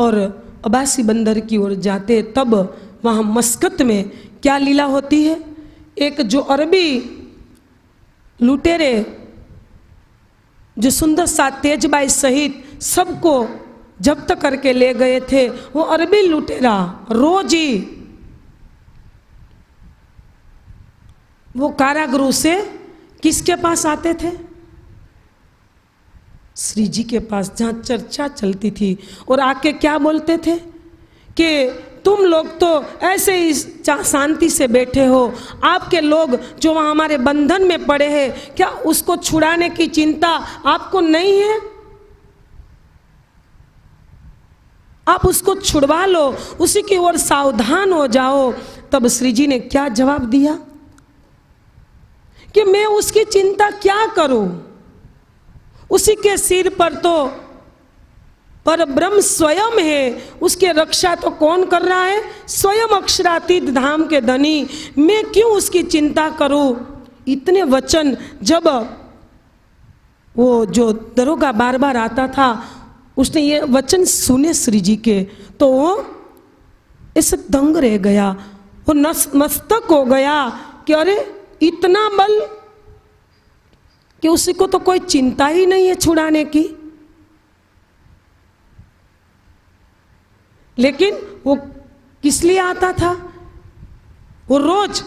और अबासी बंदर की ओर जाते तब वहाँ मस्कत में क्या लीला होती है। एक जो अरबी लुटेरे जो सुंदर साथ तेजबाई सहित सबको जब्त करके ले गए थे, वो अरबी लुटेरा रोज ही वो कारागृह से किसके पास आते थे, श्री जी के पास, जहाँ चर्चा चलती थी। और आके क्या बोलते थे कि तुम लोग तो ऐसे ही शांति से बैठे हो, आपके लोग जो वहाँ हमारे बंधन में पड़े हैं, क्या उसको छुड़ाने की चिंता आपको नहीं है, आप उसको छुड़वा लो, उसी की ओर सावधान हो जाओ। तब श्री जी ने क्या जवाब दिया कि मैं उसकी चिंता क्या करूं, उसी के सिर पर तो पर ब्रह्म स्वयं है, उसके रक्षा तो कौन कर रहा है, स्वयं अक्षरातीत धाम के धनी, मैं क्यों उसकी चिंता करूं। इतने वचन जब वो जो दरोगा बार बार आता था उसने ये वचन सुने श्री जी के तो वो इस दंग रह गया, वो नतमस्तक हो गया कि अरे इतना बल कि उसी को तो कोई चिंता ही नहीं है छुड़ाने की। लेकिन वो किस लिए आता था, वो रोज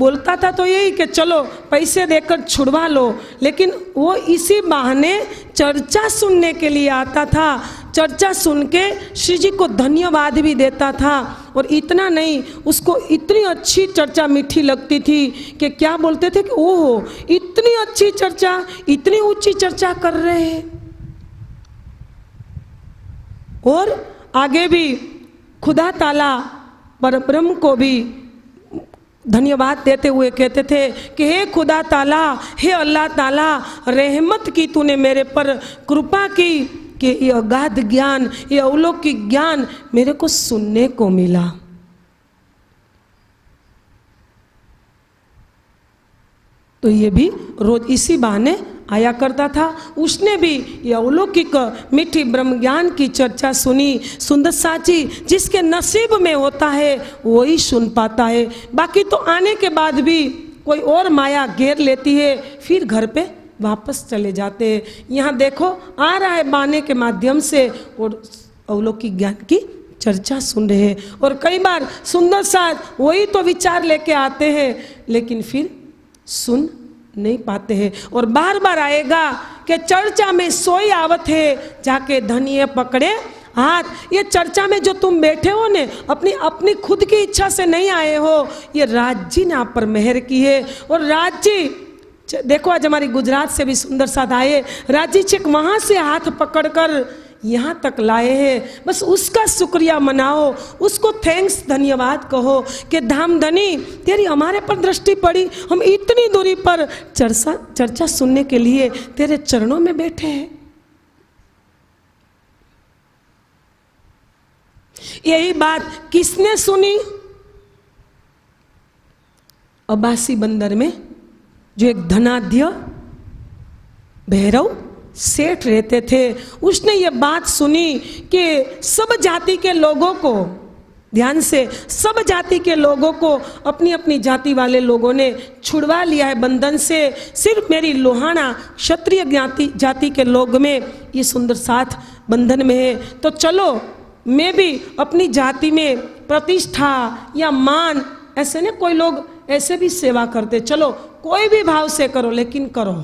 बोलता था तो यही कि चलो पैसे देकर छुड़वा लो, लेकिन वो इसी बहाने चर्चा सुनने के लिए आता था, चर्चा सुन के श्री जी को धन्यवाद भी देता था। और इतना नहीं, उसको इतनी अच्छी चर्चा मीठी लगती थी कि क्या बोलते थे कि ओहो इतनी अच्छी चर्चा, इतनी ऊंची चर्चा कर रहे हैं। और आगे भी खुदा ताला परब्रह्म को भी धन्यवाद देते हुए कहते थे कि हे खुदा ताला, हे अल्लाह ताला, रहमत की तूने मेरे पर कृपा की कि यह अगाध ज्ञान, यह अलौकिक ज्ञान मेरे को सुनने को मिला। तो ये भी रोज इसी बहाने आया करता था। उसने भी यह अलौकिक मीठी ब्रह्म ज्ञान की चर्चा सुनी। सुंदर साची जिसके नसीब में होता है वही सुन पाता है, बाकी तो आने के बाद भी कोई और माया घेर लेती है, फिर घर पे वापस चले जाते हैं। यहाँ देखो आ रहा है बहाने के माध्यम से और अलौकिक ज्ञान की चर्चा सुन रहे हैं। और कई बार सुंदर साथ वही तो विचार लेके आते हैं लेकिन फिर सुन नहीं पाते हैं। और बार बार आएगा कि चर्चा में सोई आवत है, जाके धनिये पकड़े हाथ। ये चर्चा में जो तुम बैठे हो ने अपनी अपनी खुद की इच्छा से नहीं आए हो, ये राज जी ने आप पर मेहर की है। और राज जी देखो आज हमारी गुजरात से भी सुंदर साथ आए, राज जी चेक वहाँ से हाथ पकड़कर यहाँ तक लाए हैं। बस उसका शुक्रिया मनाओ, उसको थैंक्स धन्यवाद कहो कि धाम धनी तेरी हमारे पर दृष्टि पड़ी, हम इतनी दूरी पर चर्चा सुनने के लिए तेरे चरणों में बैठे हैं। यही बात किसने सुनी? अबासी बंदर में जो एक धनाढ्य भैरव सेठ रहते थे, उसने ये बात सुनी कि सब जाति के लोगों को, ध्यान से, सब जाति के लोगों को अपनी अपनी जाति वाले लोगों ने छुड़वा लिया है बंधन से, सिर्फ मेरी लोहाना क्षत्रिय जाति के लोग में ये सुंदर साथ बंधन में है। तो चलो मैं भी अपनी जाति में प्रतिष्ठा या मान, ऐसे ना कोई लोग ऐसे भी सेवा करते, चलो कोई भी भाव से करो लेकिन करो।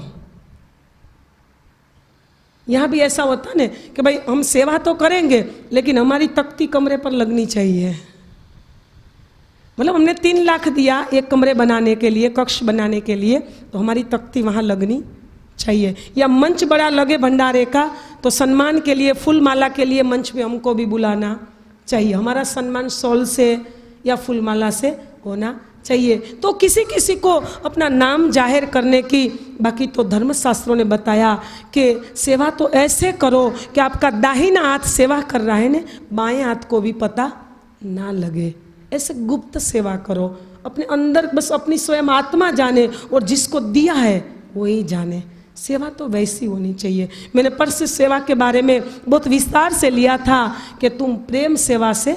यहाँ भी ऐसा होता ना कि भाई हम सेवा तो करेंगे लेकिन हमारी तख्ती कमरे पर लगनी चाहिए। मतलब हमने 3 लाख दिया एक कमरे बनाने के लिए, कक्ष बनाने के लिए, तो हमारी तख्ती वहाँ लगनी चाहिए। या मंच बड़ा लगे भंडारे का, तो सम्मान के लिए, फूल माला के लिए मंच पे हमको भी बुलाना चाहिए। हमारा सम्मान शॉल से या फूल माला से होना चाहिए। तो किसी किसी को अपना नाम जाहिर करने की, बाकी तो धर्मशास्त्रों ने बताया कि सेवा तो ऐसे करो कि आपका दाहिना हाथ सेवा कर रहा है ना, बाएं हाथ को भी पता ना लगे। ऐसे गुप्त सेवा करो, अपने अंदर बस अपनी स्वयं आत्मा जाने और जिसको दिया है वही जाने। सेवा तो वैसी होनी चाहिए। मैंने परसों सेवा के बारे में बहुत विस्तार से लिया था कि तुम प्रेम सेवा से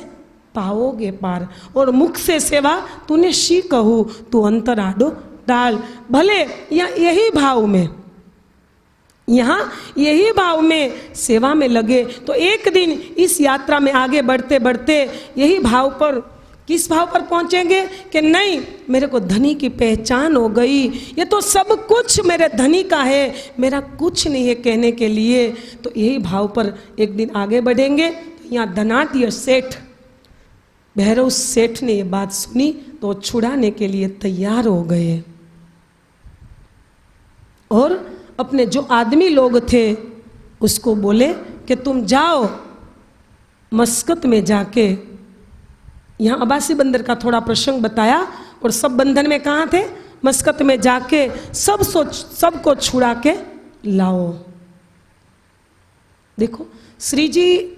पाओगे पार, और मुख से सेवा तूने शी कहू तू अंतर आडो डाल। भले यही भाव में, यहाँ यही भाव में सेवा में लगे तो एक दिन इस यात्रा में आगे बढ़ते बढ़ते यही भाव पर, किस भाव पर पहुँचेंगे कि नहीं मेरे को धनी की पहचान हो गई, ये तो सब कुछ मेरे धनी का है, मेरा कुछ नहीं है कहने के लिए। तो यही भाव पर एक दिन आगे बढ़ेंगे। यहाँ धनाढ्य सेठ भैरव सेठ ने ये बात सुनी तो छुड़ाने के लिए तैयार हो गए। और अपने जो आदमी लोग थे उसको बोले कि तुम जाओ मस्कत में जाके, यहाँ अबासी बंदर का थोड़ा प्रसंग बताया, और सब बंधन में कहाँ थे? मस्कत में जाके सबको छुड़ा के लाओ। देखो श्री जी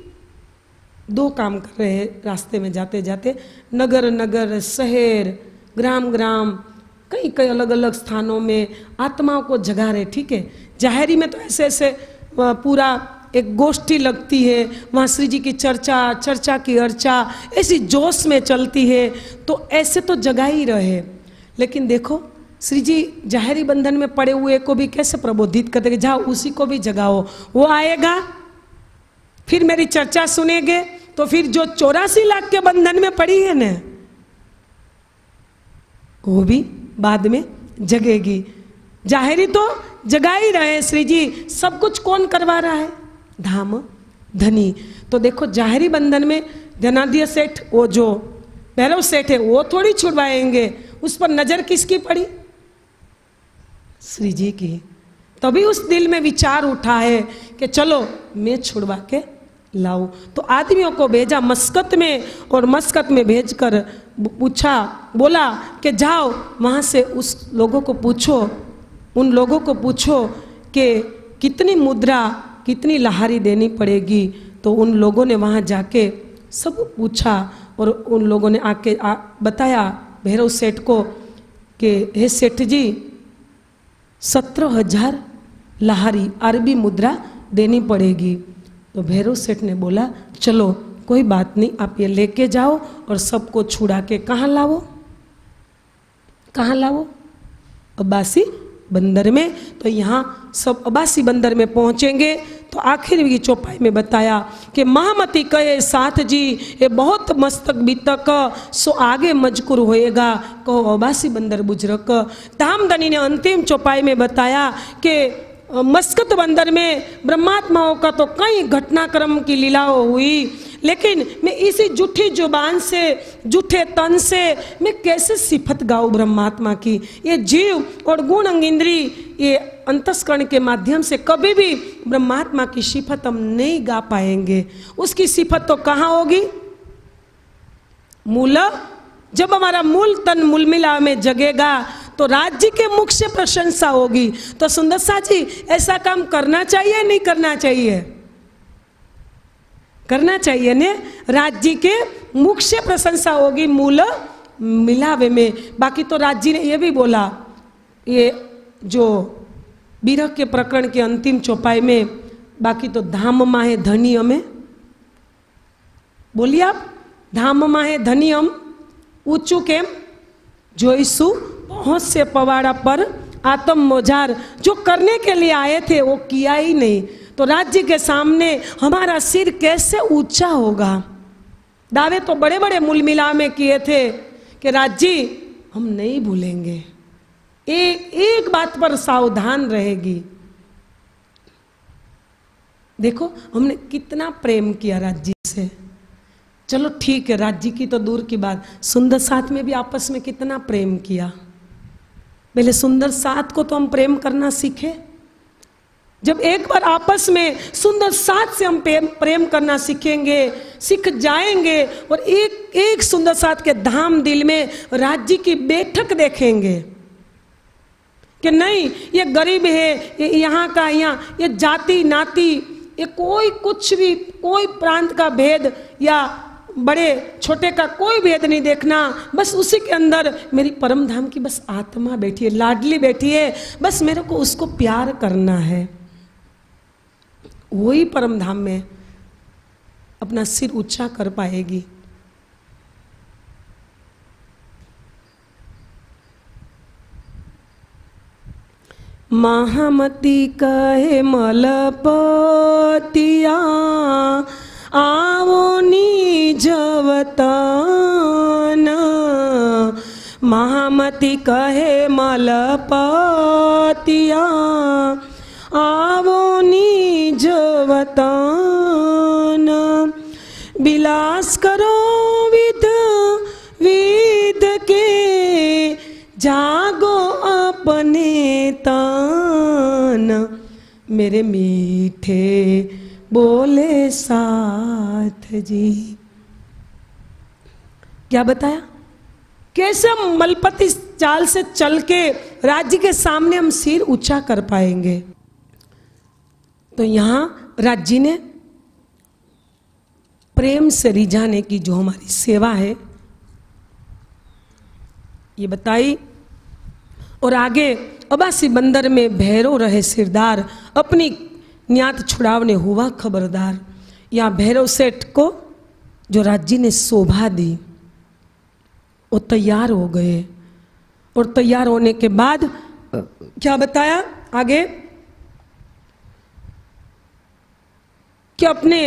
दो काम कर रहे हैं रास्ते में जाते जाते, नगर नगर, शहर, ग्राम ग्राम, कई कई अलग अलग स्थानों में आत्माओं को जगा रहे। ठीक है, जाहरी में तो ऐसे ऐसे पूरा एक गोष्ठी लगती है, वहाँ श्री जी की चर्चा की अर्चा ऐसी जोश में चलती है। तो ऐसे तो जगा ही रहे, लेकिन देखो श्री जी जाहरी बंधन में पड़े हुए को भी कैसे प्रबोधित करते हैं, जाओ उसी को भी जगाओ, वो आएगा फिर मेरी चर्चा सुनेंगे। तो फिर जो 84 लाख के बंधन में पड़ी है ना, वो भी बाद में जगेगी। जाहिरी तो जगा ही रहे श्री जी, सब कुछ कौन करवा रहा है? धाम धनी। तो देखो जाहिरी बंधन में धनाढ्य सेठ, वो जो भैरव सेठ है, वो थोड़ी छुड़वाएंगे। उस पर नजर किसकी पड़ी? श्री जी की। तभी उस दिल में विचार उठा है कि चलो मैं छुड़वा के लाओ। तो आदमियों को भेजा मस्कत में, और मस्कत में भेजकर पूछा, बोला कि जाओ वहाँ से उस लोगों को पूछो, उन लोगों को पूछो कि कितनी मुद्रा, कितनी लहारी देनी पड़ेगी। तो उन लोगों ने वहाँ जाके सब पूछा, और उन लोगों ने आके बताया भैरव सेठ को कि हे सेठ जी, 17,000 लहारी अरबी मुद्रा देनी पड़ेगी। तो भैरव सेठ ने बोला चलो कोई बात नहीं, आप ये लेके जाओ और सबको छुड़ा के कहाँ लाओ, कहाँ लाओ, अब्बासी बंदर में। तो यहाँ सब अब्बासी बंदर में पहुँचेंगे। तो आखिर की चौपाई में बताया कि महामती कहे साथ जी, ये बहुत मस्तक बीतक सो आगे मजकूर होएगा, कहो अब्बासी बंदर बुजरक। धामधनी ने अंतिम चौपाई में बताया कि मस्कत बंदर में ब्रह्मात्माओं का तो कई घटनाक्रम की लीलाओं हुई, लेकिन मैं इसी झूठी जुबान से, झूठे तन से मैं कैसे सिफत गाऊँ ब्रह्मात्मा की। ये जीव और गुण अंग इंद्री, ये अंतस्करण के माध्यम से कभी भी ब्रह्मात्मा की सिफत हम नहीं गा पाएंगे। उसकी सिफत तो कहाँ होगी, मूल, जब हमारा मूल तन मूल मिला में जगेगा तो राज्य के मुख से प्रशंसा होगी। तो सुंदर सा जी, ऐसा काम करना चाहिए नहीं करना चाहिए, करना चाहिए ने, राज्य के मुख से प्रशंसा होगी मूल मिलावे में। बाकी तो राज्य ने यह भी बोला, ये जो बिरह के प्रकरण के अंतिम चौपाई में, बाकी तो धाम माहे धनी हमें, बोलिए आप, धाम माहे धनी हम ऊँचू केम जोईसु पहुँच से पवाड़ा पर आत्म मोजार। जो करने के लिए आए थे वो किया ही नहीं, तो राज्य के सामने हमारा सिर कैसे ऊंचा होगा। दावे तो बड़े बड़े मूल मिला में किए थे कि राज्य हम नहीं भूलेंगे, एक बात पर सावधान रहेगी। देखो हमने कितना प्रेम किया राज्य से, चलो ठीक है राज्य की तो दूर की बात, सुंदर साथ में भी आपस में कितना प्रेम किया। पहले सुंदर साथ को तो हम प्रेम करना सीखे, जब एक बार आपस में सुंदर साथ से हम प्रेम करना सीखेंगे, सीख जाएंगे, और एक एक सुंदर साथ के धाम दिल में राज्य की बैठक देखेंगे कि नहीं ये गरीब है, ये यहाँ का यहाँ, ये जाति नाती, ये कोई कुछ भी, कोई प्रांत का भेद या बड़े छोटे का कोई भेद नहीं देखना। बस उसी के अंदर मेरी परम धाम की बस आत्मा बैठी है, लाडली बैठी है, बस मेरे को उसको प्यार करना है। वही परम धाम में अपना सिर ऊंचा कर पाएगी। महामती कहे मलपतिया आवो निज वतन, महामती कहे मलपतिया आवो निज वतन, बिलास करो विध विध के जागो अपने तन, मेरे मीठे बोले साथ जी। क्या बताया, कैसे मलपति चाल से चल के राज्य के सामने हम सिर ऊंचा कर पाएंगे। तो यहाँ राज्य ने प्रेम से रिझाने की जो हमारी सेवा है ये बताई, और आगे अब्बासी बंदर में भैरव रहे सिरदार, अपनी न्यात छुड़ावने हुआ खबरदार। यहाँ भैरव सेठ को जो राज्य ने शोभा दी वो तैयार हो गए, और तैयार होने के बाद क्या बताया आगे कि अपने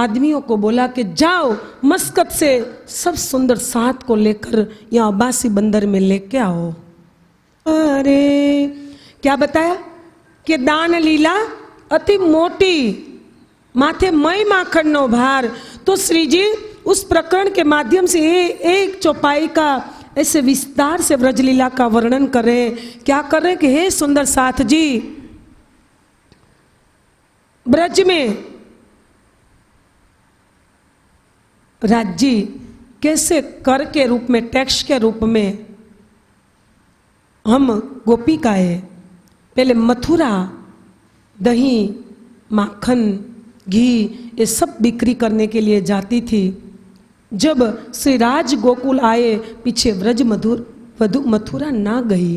आदमियों को बोला कि जाओ मस्कत से सब सुंदर साथ को लेकर यहाँ अब्बासी बंदर में लेके आओ। अरे क्या बताया कि दान लीला अति मोटी, माथे मई माखन नो भार। तो श्री जी उस प्रकरण के माध्यम से एक चौपाई का ऐसे विस्तार से ब्रजलीला का वर्णन करें। क्या करें कि हे सुंदर साथ जी, ब्रज में राज्य कैसे कर के रूप में, टैक्स के रूप में हम गोपिकाएँ पहले मथुरा दही, माखन, घी ये सब बिक्री करने के लिए जाती थी। जब श्री राज गोकुल आए पीछे व्रज वधु मथुरा ना गई,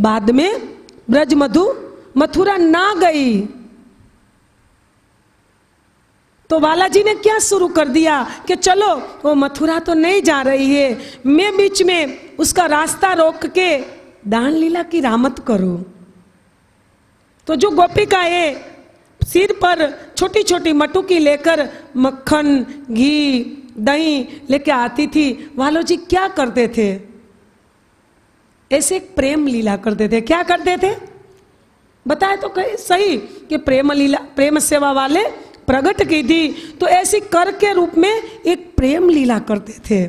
बाद में व्रज वधु मथुरा ना गई। तो बालाजी ने क्या शुरू कर दिया कि चलो वो मथुरा तो नहीं जा रही है, मैं बीच में उसका रास्ता रोक के दान लीला की रामत करूं। तो जो गोपिकाएं सिर पर छोटी छोटी मटुकी लेकर मक्खन, घी, दही लेके आती थी, वालो जी क्या करते थे, ऐसे एक प्रेम लीला करते थे। क्या करते थे बताए तो सही कि प्रेम लीला, प्रेम सेवा वाले प्रकट की थी, तो ऐसी कर के रूप में एक प्रेम लीला करते थे।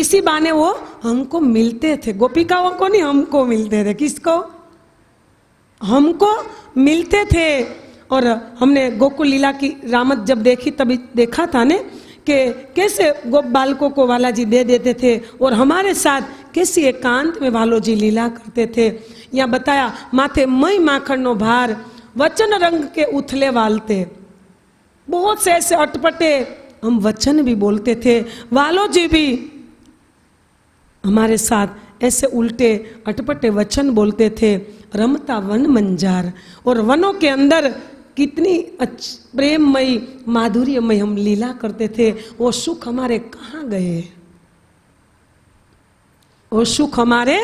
इसी बहाने वो हमको मिलते थे, गोपिकाओं को नहीं, हमको मिलते थे। किसको? हमको मिलते थे। और हमने गोकुल लीला की रामत जब देखी तभी देखा था ने कि कैसे गोप बालकों को बालाजी दे देते थे और हमारे साथ कैसी एकांत में बालोजी लीला करते थे। यहाँ बताया माथे मई माखन नो भार, वचन रंग के उथले वालते। बहुत से ऐसे अटपटे हम वचन भी बोलते थे, बालोजी भी हमारे साथ ऐसे उल्टे अटपटे वचन बोलते थे। रमता वन मंजार, और वनों के अंदर कितनी प्रेममयी, माधुर्यमयी हम लीला करते थे। वो सुख हमारे कहाँ गए, वो सुख हमारे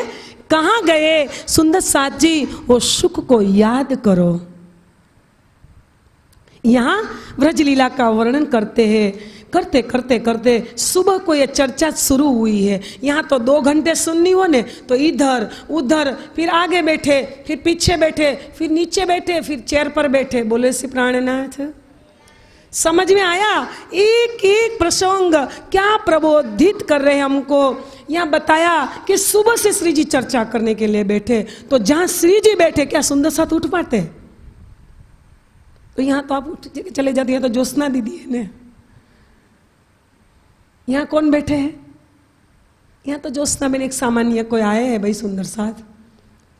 कहाँ गए। सुंदर साथ जी वो सुख को याद करो। यहाँ व्रज लीला का वर्णन करते हैं, करते करते करते सुबह को ये चर्चा शुरू हुई है। यहाँ तो 2 घंटे सुननी हो ने तो इधर उधर, फिर आगे बैठे, फिर पीछे बैठे, फिर नीचे बैठे, फिर चेयर पर बैठे। बोले श्री प्राणनाथ। समझ में आया एक एक प्रसंग क्या प्रबोधित कर रहे हैं हमको। यहाँ बताया कि सुबह से श्री जी चर्चा करने के लिए बैठे, तो जहाँ श्री जी बैठे क्या सुंदर साथ उठ पाते? तो यहाँ तो आप उठ चले जाते हैं, तो ज्योत्सना दीदी है ने, यहाँ कौन बैठे हैं? यहाँ तो ज्योत्सना में एक सामान्य कोई आए हैं भाई, सुंदर साथ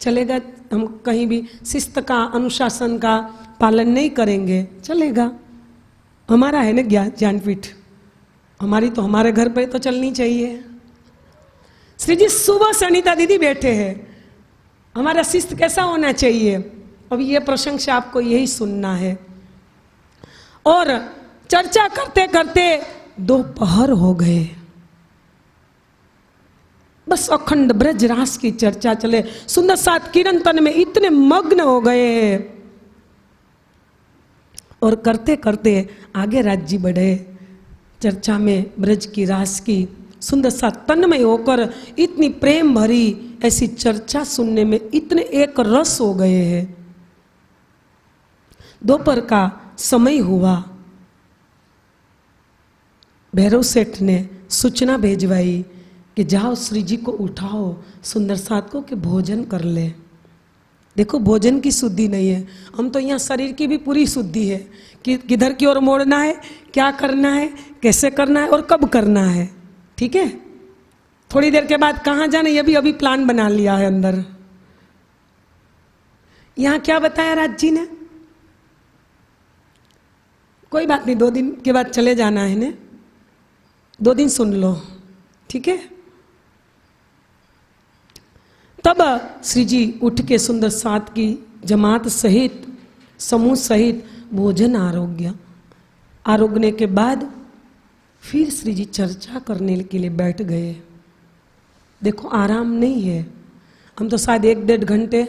चलेगा। हम कहीं भी शिस्त का, अनुशासन का पालन नहीं करेंगे, चलेगा। हमारा है ना ज्ञानपीठ, हमारी तो हमारे घर पर तो चलनी चाहिए। श्री जी सुबह सनीता दीदी बैठे हैं, हमारा शिस्त कैसा होना चाहिए। अब ये प्रशंसा आपको यही सुनना है। और चर्चा करते करते दोपहर हो गए, बस अखंड ब्रज रास की चर्चा चले। सुंदर साथ कीर्तन में इतने मग्न हो गए, और करते करते आगे राज्य बढ़े चर्चा में ब्रज की रास की। सुंदर साथ तन्मय होकर इतनी प्रेम भरी ऐसी चर्चा सुनने में इतने एक रस हो गए हैं। दोपहर का समय हुआ, भैरव सेठ ने सूचना भेजवाई कि जाओ श्री जी को उठाओ, सुंदर साथ को, कि भोजन कर ले। देखो भोजन की शुद्धि नहीं है, हम तो यहाँ शरीर की भी पूरी शुद्धि है कि किधर की ओर मोड़ना है, क्या करना है, कैसे करना है और कब करना है। ठीक है, थोड़ी देर के बाद कहाँ जाना ये भी अभी प्लान बना लिया है अंदर। यहाँ क्या बताया राज जी ने? कोई बात नहीं, 2 दिन के बाद चले जाना है ने, 2 दिन सुन लो, ठीक है। तब श्री जी उठ के सुंदर साथ की जमात सहित, समूह सहित भोजन आरोग्य आरोगने के बाद फिर श्री जी चर्चा करने के लिए बैठ गए। देखो आराम नहीं है, हम तो शायद 1-1.5 घंटे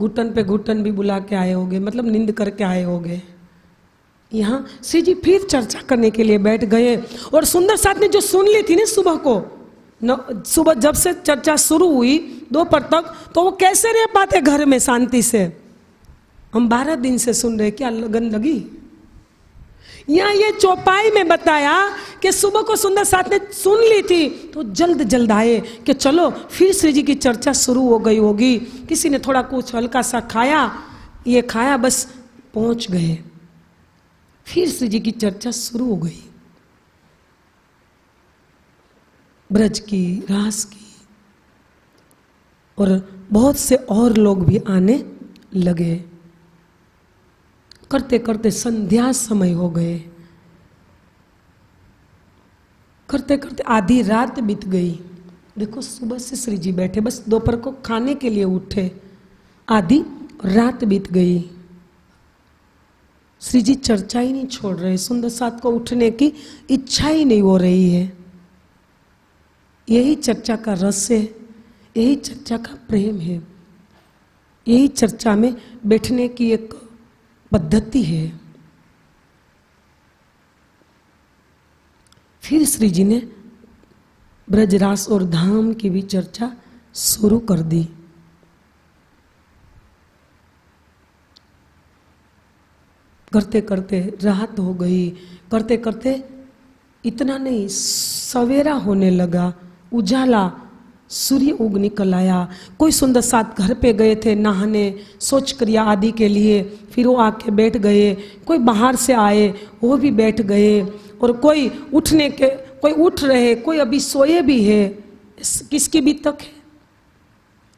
घुटन पे घुटन भी बुला के आए होंगे, मतलब नींद करके आए होंगे। यहाँ श्री जी फिर चर्चा करने के लिए बैठ गए, और सुंदर साथ ने जो सुन ली थी ना सुबह को, सुबह जब से चर्चा शुरू हुई दोपहर तक, तो वो कैसे रह पाते घर में शांति से? हम 12 दिन से सुन रहे, क्या लगन लगी? यहाँ ये चौपाई में बताया कि सुबह को सुंदर साथ ने सुन ली थी तो जल्द जल्द आए कि चलो फिर श्री जी की चर्चा शुरू हो गई होगी। किसी ने थोड़ा कुछ हल्का सा खाया, ये खाया, बस पहुँच गए। फिर श्री जी की चर्चा शुरू हो गई। ब्रज की, रास की और बहुत से और लोग भी आने लगे। करते करते संध्या समय हो गए, करते करते आधी रात बीत गई। देखो सुबह से श्री जी बैठे, बस दोपहर को खाने के लिए उठे, आधी रात बीत गई। श्री जी चर्चा ही नहीं छोड़ रहे, सुंदर साथ को उठने की इच्छा ही नहीं हो रही है। यही चर्चा का रस है, यही चर्चा का प्रेम है, यही चर्चा में बैठने की एक पद्धति है। फिर श्री जी ने ब्रजरास और धाम की भी चर्चा शुरू कर दी। करते करते रात हो गई, करते करते इतना नहीं सवेरा होने लगा, उजाला, सूर्य उग निकल आया। कोई सुंदर साथ घर पे गए थे नहाने, सोच क्रिया आदि के लिए, फिर वो आके बैठ गए। कोई बाहर से आए, वो भी बैठ गए। और कोई उठने के, कोई उठ रहे, कोई अभी सोए भी है। किसकी भी तक है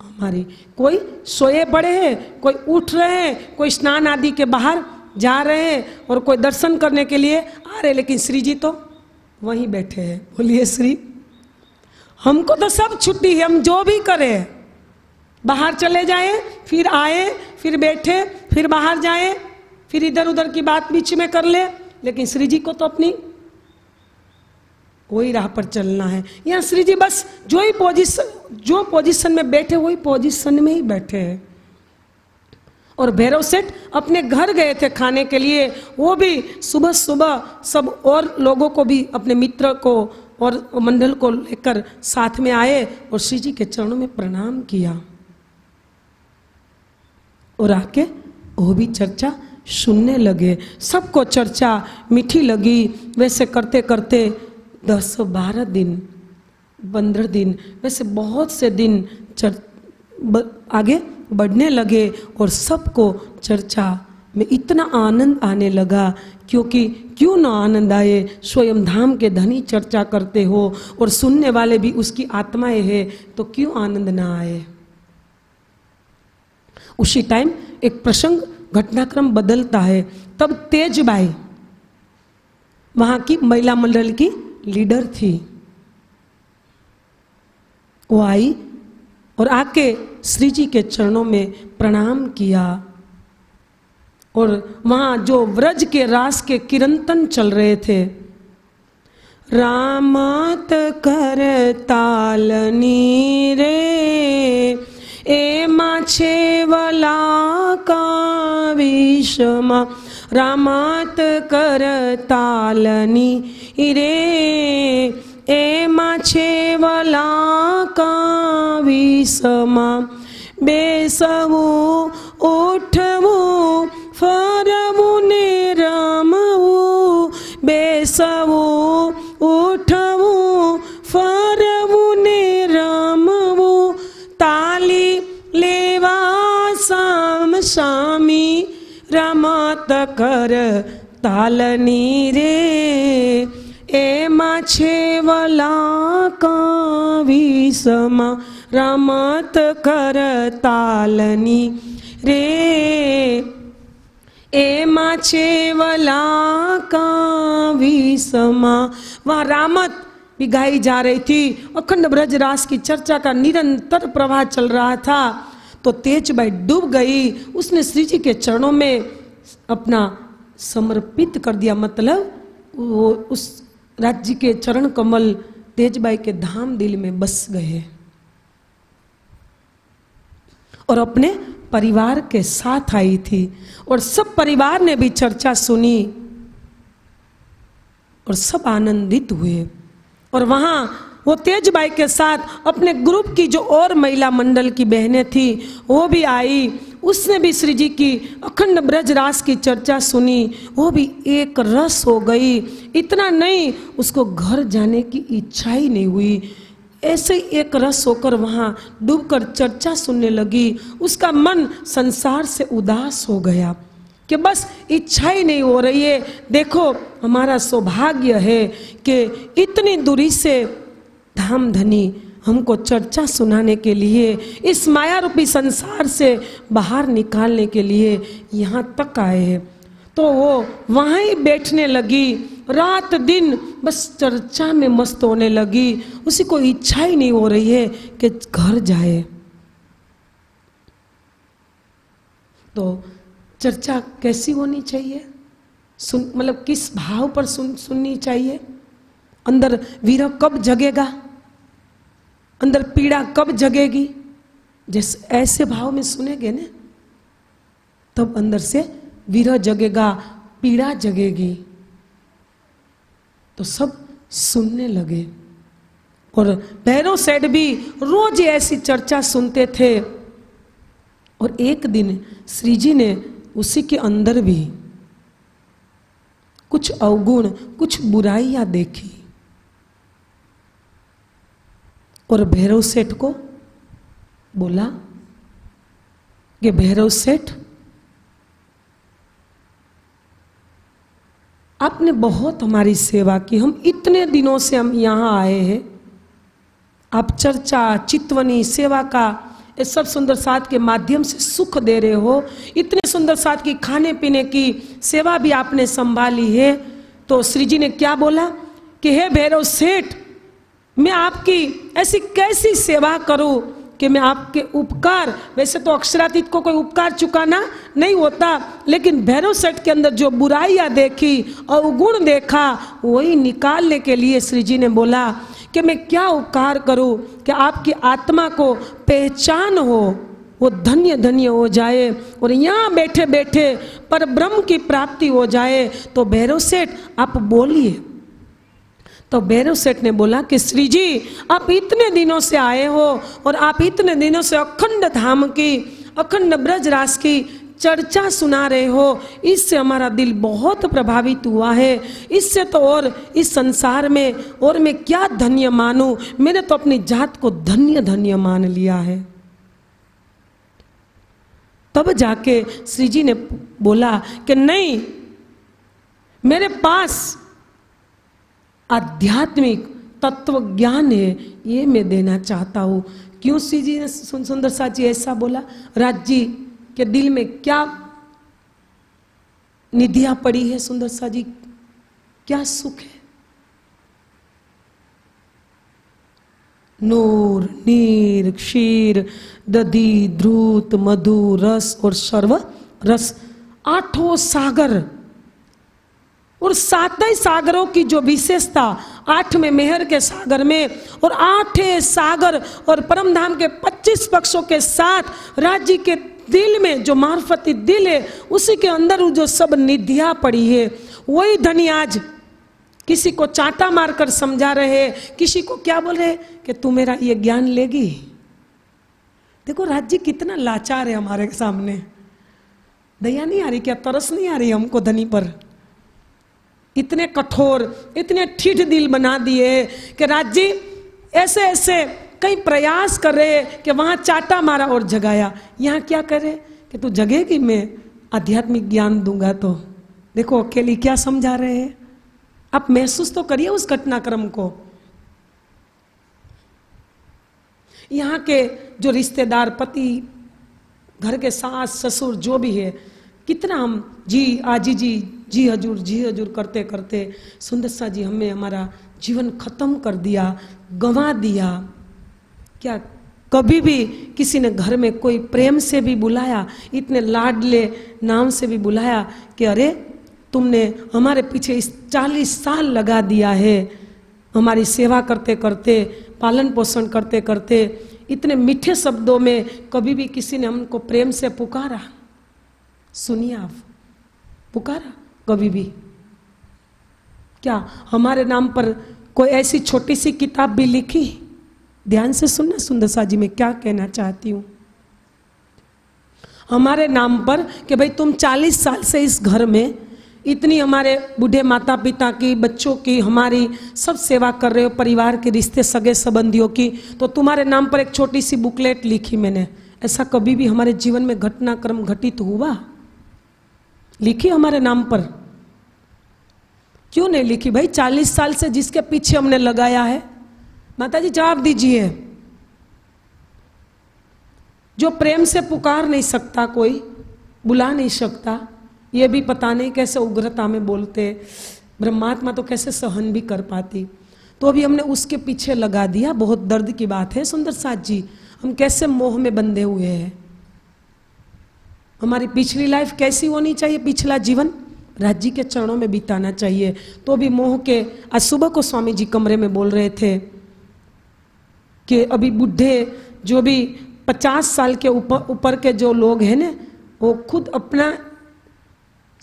हमारी। कोई सोए पड़े हैं, कोई उठ रहे हैं, कोई स्नान आदि के बाहर जा रहे हैं और कोई दर्शन करने के लिए आ रहे, लेकिन श्री जी तो वहीं बैठे हैं। बोलिए श्री, हमको तो सब छुट्टी है, हम जो भी करें, बाहर चले जाएं, फिर आए, फिर बैठे, फिर बाहर जाएं, फिर इधर उधर की बात बीच में कर ले, लेकिन श्री जी को तो अपनी वही राह पर चलना है। यहाँ श्री जी बस जो पोजीशन में बैठे वही पोजीशन में ही बैठे हैं। और भैरव सेठ अपने घर गए थे खाने के लिए, वो भी सुबह सुबह सब और लोगों को भी, अपने मित्र को और मंडल को लेकर साथ में आए और श्री जी के चरणों में प्रणाम किया और आके वो भी चर्चा सुनने लगे। सबको चर्चा मीठी लगी। वैसे करते करते 10-12 दिन, 15 दिन, वैसे बहुत से दिन आगे बढ़ने लगे और सबको चर्चा में इतना आनंद आने लगा, क्योंकि क्यों ना आनंद आए, स्वयं धाम के धनी चर्चा करते हो और सुनने वाले भी उसकी आत्माएं हैं, तो क्यों आनंद ना आए। उसी टाइम एक प्रसंग, घटनाक्रम बदलता है। तब तेज बाई वहाँ की महिला मंडल की लीडर थी। वो आई और आके श्री जी के चरणों में प्रणाम किया और वहाँ जो व्रज के रास के कीर्तन चल रहे थे, रामात कर ताल नीरे ए माछे वाला का विषमा, रामात कर ताल नीरे ए माछे वाला का विषमा, बेसवो उठवो फरवो ने रामवो, बेसवो उठवो फरवो ने रामवो, ताली लेवा साम सामी, रमात कर तालनी रे ए माछे वाला का विषमा, रमत कर तालनी रे ए माछे वाला का विषमा। वहाँ रामत भी गाई जा रही थी, अखंड ब्रज रास की चर्चा का निरंतर प्रवाह चल रहा था। तो तेज बाई डूब गई, उसने श्री जी के चरणों में अपना समर्पित कर दिया, मतलब वो उस राज जी के चरण कमल तेजबाई के धाम दिल में बस गए और अपने परिवार के साथ आई थी और सब परिवार ने भी चर्चा सुनी और सब आनंदित हुए। और वहाँ वो तेजबाई के साथ अपने ग्रुप की जो और महिला मंडल की बहनें थी वो भी आई, उसने भी श्री जी की अखंड ब्रज रास की चर्चा सुनी, वो भी एक रस हो गई। इतना नहीं, उसको घर जाने की इच्छा ही नहीं हुई, ऐसे एक रस होकर वहाँ डूबकर चर्चा सुनने लगी। उसका मन संसार से उदास हो गया कि बस इच्छा ही नहीं हो रही है। देखो हमारा सौभाग्य है कि इतनी दूरी से धाम धनी हमको चर्चा सुनाने के लिए, इस माया रूपी संसार से बाहर निकालने के लिए यहाँ तक आए। तो वो वहाँ ही बैठने लगी, रात दिन बस चर्चा में मस्त होने लगी। उसी को इच्छा ही नहीं हो रही है कि घर जाए। तो चर्चा कैसी होनी चाहिए, मतलब किस भाव पर सुननी चाहिए, अंदर वीरह कब जगेगा, अंदर पीड़ा कब जगेगी, जैसे ऐसे भाव में सुनेंगे ना, तब अंदर से वीरह जगेगा, पीड़ा जगेगी। तो सब सुनने लगे। और भैरव सेठ भी रोज ऐसी चर्चा सुनते थे। और एक दिन श्री जी ने उसी के अंदर भी कुछ अवगुण, कुछ बुराइयां देखी और भैरव सेठ को बोला कि भैरव सेठ, आपने बहुत हमारी सेवा की, हम इतने दिनों से हम यहाँ आए हैं, आप चर्चा, चितवनी, सेवा का ये सब सुंदर साथ के माध्यम से सुख दे रहे हो, इतने सुंदर साथ की खाने पीने की सेवा भी आपने संभाली है। तो श्री जी ने क्या बोला कि हे भैरव सेठ, मैं आपकी ऐसी कैसी सेवा करूं कि मैं आपके उपकार, वैसे तो अक्षरातीत को कोई उपकार चुकाना नहीं होता, लेकिन भैरव सेठ के अंदर जो बुराइयां देखी, अवगुण देखा, वही निकालने के लिए श्री जी ने बोला कि मैं क्या उपकार करूं कि आपकी आत्मा को पहचान हो, वो धन्य धन्य हो जाए और यहाँ बैठे बैठे पर ब्रह्म की प्राप्ति हो जाए। तो भैरव सेठ आप बोलिए। तो भैरव सेठ ने बोला कि श्री जी, आप इतने दिनों से आए हो और आप इतने दिनों से अखंड धाम की, अखंड ब्रज रास की चर्चा सुना रहे हो, इससे हमारा दिल बहुत प्रभावित हुआ है। इससे तो और इस संसार में और मैं क्या धन्य मानूं, मैंने तो अपनी जात को धन्य धन्य मान लिया है। तब जाके श्री जी ने बोला कि नहीं, मेरे पास आध्यात्मिक तत्व ज्ञान है, ये मैं देना चाहता हूँ। क्यों श्री जी ने सुंदर साथ जी ऐसा बोला? राज जी के दिल में क्या निधियां पड़ी है, सुंदर सा जी क्या सुख है, नूर, नीर, क्षीर, दधी, द्रुत, मधु रस और सर्व रस, आठों सागर और सात ही सागरों की जो विशेषता, आठ में मेहर के सागर में और आठे सागर और परमधाम के 25 पक्षों के साथ राज्य के दिल में जो मार्फती दिल है, उसी के अंदर जो सब निधियां पड़ी है, वही धनी आज किसी को चाटा मारकर समझा रहे, किसी को क्या बोल रहे कि तू मेरा ये ज्ञान लेगी। देखो राज्य कितना लाचार है हमारे सामने, दया नहीं आ रही क्या, तरस नहीं आ रही हमको धनी पर? इतने कठोर, इतने ठिठ दिल बना दिए कि राज्य ऐसे ऐसे कई प्रयास कर रहे कि वहाँ चाटा मारा और जगाया, यहाँ क्या करे कि तू जगेगी, मैं आध्यात्मिक ज्ञान दूंगा। तो देखो अकेली क्या समझा रहे हैं आप, महसूस तो करिए उस घटनाक्रम को। यहाँ के जो रिश्तेदार, पति, घर के सास ससुर जो भी है, कितना हम जी आजी जी, जी हजूर करते करते सुंदर सा जी हमें हमारा जीवन खत्म कर दिया, गंवा दिया। क्या कभी भी किसी ने घर में कोई प्रेम से भी बुलाया, इतने लाडले नाम से भी बुलाया कि अरे तुमने हमारे पीछे इस 40 साल लगा दिया है, हमारी सेवा करते करते, पालन पोषण करते करते, इतने मीठे शब्दों में कभी भी किसी ने हमको प्रेम से पुकारा? सुनिए आप, पुकारा कभी भी? क्या हमारे नाम पर कोई ऐसी छोटी सी किताब भी लिखी? ध्यान से सुनना सुंदर सा जी, मैं क्या कहना चाहती हूँ। हमारे नाम पर कि भाई तुम 40 साल से इस घर में इतनी हमारे बूढ़े माता पिता की, बच्चों की, हमारी सब सेवा कर रहे हो, परिवार के रिश्ते, सगे संबंधियों की, तो तुम्हारे नाम पर एक छोटी सी बुकलेट लिखी मैंने। ऐसा कभी भी हमारे जीवन में घटनाक्रम घटित हुआ? लिखी हमारे नाम पर? क्यों नहीं लिखी भाई? 40 साल से जिसके पीछे हमने लगाया है, माता जी जवाब दीजिए। जो प्रेम से पुकार नहीं सकता, कोई बुला नहीं सकता, ये भी पता नहीं कैसे उग्रता में बोलते, ब्रह्मात्मा तो कैसे सहन भी कर पाती। तो अभी हमने उसके पीछे लगा दिया। बहुत दर्द की बात है सुंदर साथ जी, हम कैसे मोह में बंधे हुए हैं। हमारी पिछली लाइफ कैसी होनी चाहिए, पिछला जीवन राज्य जी के चरणों में बिताना चाहिए। तो अभी मोह के, आज सुबह को स्वामी जी कमरे में बोल रहे थे कि अभी बुढ़े जो भी 50 साल के ऊपर के जो लोग हैं ना, वो खुद अपना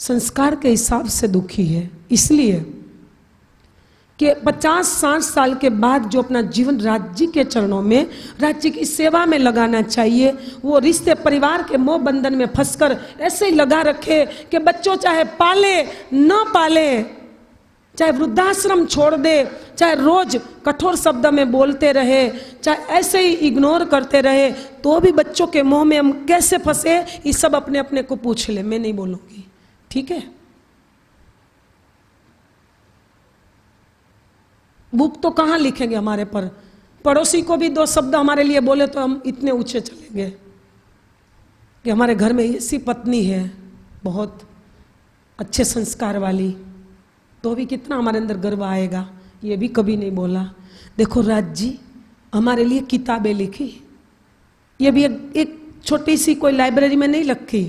संस्कार के हिसाब से दुखी है, इसलिए कि 50-60 साल के बाद जो अपना जीवन राज्य के चरणों में, राज्य की सेवा में लगाना चाहिए, वो रिश्ते परिवार के मोह बंधन में फंसकर ऐसे ही लगा रखे कि बच्चों चाहे पाले न पाले, चाहे वृद्धाश्रम छोड़ दे, चाहे रोज कठोर शब्द में बोलते रहे, चाहे ऐसे ही इग्नोर करते रहे, तो भी बच्चों के मोह में हम कैसे फंसे, ये सब अपने अपने को पूछ ले, मैं नहीं बोलूँगी। ठीक है, बुक तो कहाँ लिखेंगे हमारे पर, पड़ोसी को भी 2 शब्द हमारे लिए बोले तो हम इतने ऊंचे चलेंगे कि हमारे घर में ऐसी पत्नी है बहुत अच्छे संस्कार वाली, तो भी कितना हमारे अंदर गर्व आएगा। ये भी कभी नहीं बोला। देखो राज जी, हमारे लिए किताबें लिखी, ये भी एक छोटी सी कोई लाइब्रेरी में नहीं रखी।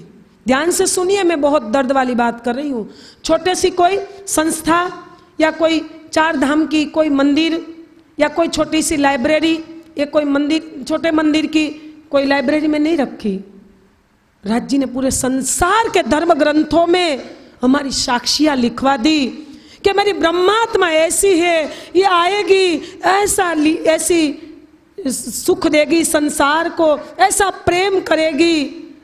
ध्यान से सुनिए, मैं बहुत दर्द वाली बात कर रही हूँ। छोटे सी कोई संस्था या कोई 4 धाम की कोई मंदिर या कोई छोटी सी लाइब्रेरी या कोई मंदिर, छोटे मंदिर की कोई लाइब्रेरी में नहीं रखी। राज जी ने पूरे संसार के धर्म ग्रंथों में हमारी साक्षियाँ लिखवा दी कि मेरी ब्रह्मात्मा ऐसी है, ये आएगी, ऐसी सुख देगी संसार को, ऐसा प्रेम करेगी,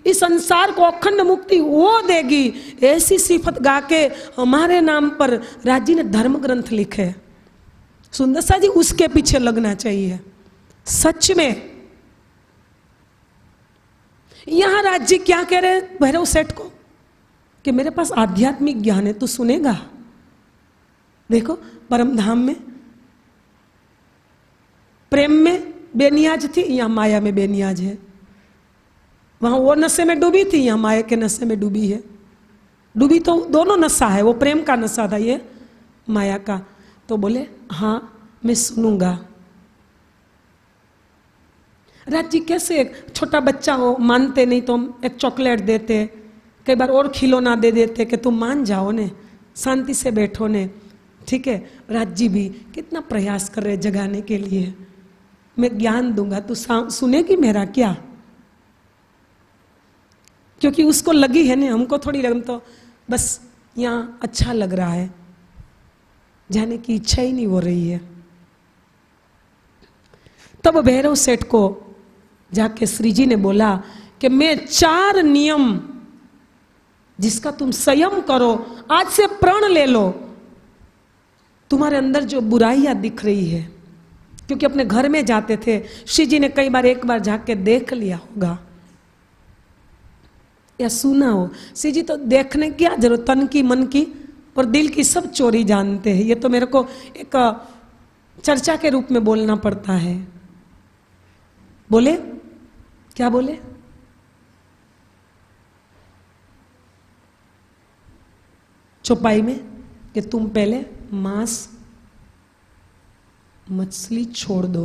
इस संसार को अखंड मुक्ति वो देगी। ऐसी सिफत गा के हमारे नाम पर राजी ने धर्म ग्रंथ लिखे। सुंदर सा जी, उसके पीछे लगना चाहिए सच में। यहां राजी क्या कह रहे हैं भैरव सेठ को कि मेरे पास आध्यात्मिक ज्ञान है, तू सुनेगा। देखो परम धाम में प्रेम में बेनियाज थी, या माया में बेनियाज है। वहाँ वो नशे में डूबी थी, या माया के नशे में डूबी है। डूबी तो दोनों नशा है, वो प्रेम का नशा था, ये माया का। तो बोले हाँ मैं सुनूंगा। राज जी कैसे, एक छोटा बच्चा हो, मानते नहीं तो हम एक चॉकलेट देते, कई बार और खिलौना दे देते कि तुम मान जाओ ने, शांति से बैठो ने। ठीक है, राज जी भी कितना प्रयास कर रहे जगाने के लिए, मैं ज्ञान दूंगा, तू सुनेगी मेरा क्या, क्योंकि उसको लगी है ना, हमको थोड़ी लग, तो बस यहाँ अच्छा लग रहा है, जाने की इच्छा ही नहीं हो रही है। तब भैरव सेठ को जाके श्री जी ने बोला कि मैं 4 नियम जिसका तुम संयम करो, आज से प्रण ले लो, तुम्हारे अंदर जो बुराइयां दिख रही है, क्योंकि अपने घर में जाते थे, श्री जी ने कई बार, एक बार जाके देख लिया होगा या सुना हो। श्री जी तो देखने की क्या जरूरत, तन की मन की और दिल की सब चोरी जानते हैं। ये तो मेरे को एक चर्चा के रूप में बोलना पड़ता है। बोले क्या बोले, चौपाई में कि तुम पहले मांस मछली छोड़ दो,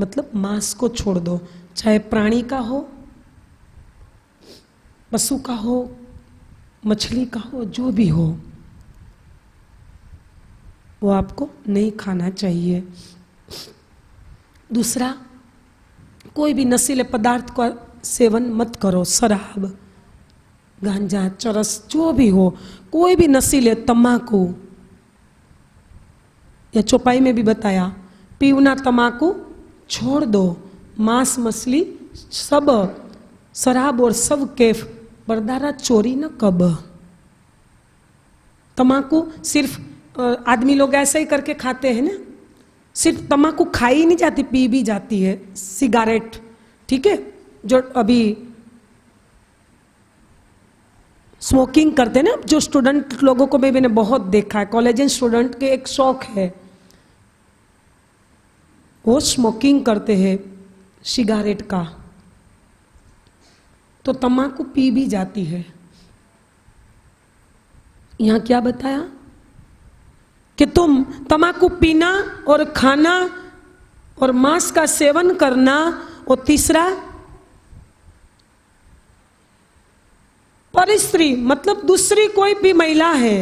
मतलब मांस को छोड़ दो, चाहे प्राणी का हो, पशु का हो, मछली का हो, जो भी हो, वो आपको नहीं खाना चाहिए। दूसरा, कोई भी नशीले पदार्थ का सेवन मत करो, शराब, गांजा, चरस, जो भी हो, कोई भी नशीले, तम्बाकू, या चौपाई में भी बताया, पीना तम्बाकू छोड़ दो, मांस मछली सब, शराब और सब कैफ, पर्दारा चोरी न कब। तम्बाकू सिर्फ आदमी लोग ऐसे ही करके खाते हैं ना, सिर्फ तम्बाकू खाई नहीं जाती, पी भी जाती है, सिगारेट। ठीक है, जो अभी स्मोकिंग करते हैं ना, जो स्टूडेंट लोगों को भी मैंने बहुत देखा है, कॉलेज स्टूडेंट के एक शौक है वो स्मोकिंग करते हैं सिगारेट का, तो तम्बाकू पी भी जाती है। यहाँ क्या बताया कि तुम तम्बाकू पीना और खाना और मांस का सेवन करना और तीसरा परिस्त्री मतलब दूसरी कोई भी महिला है,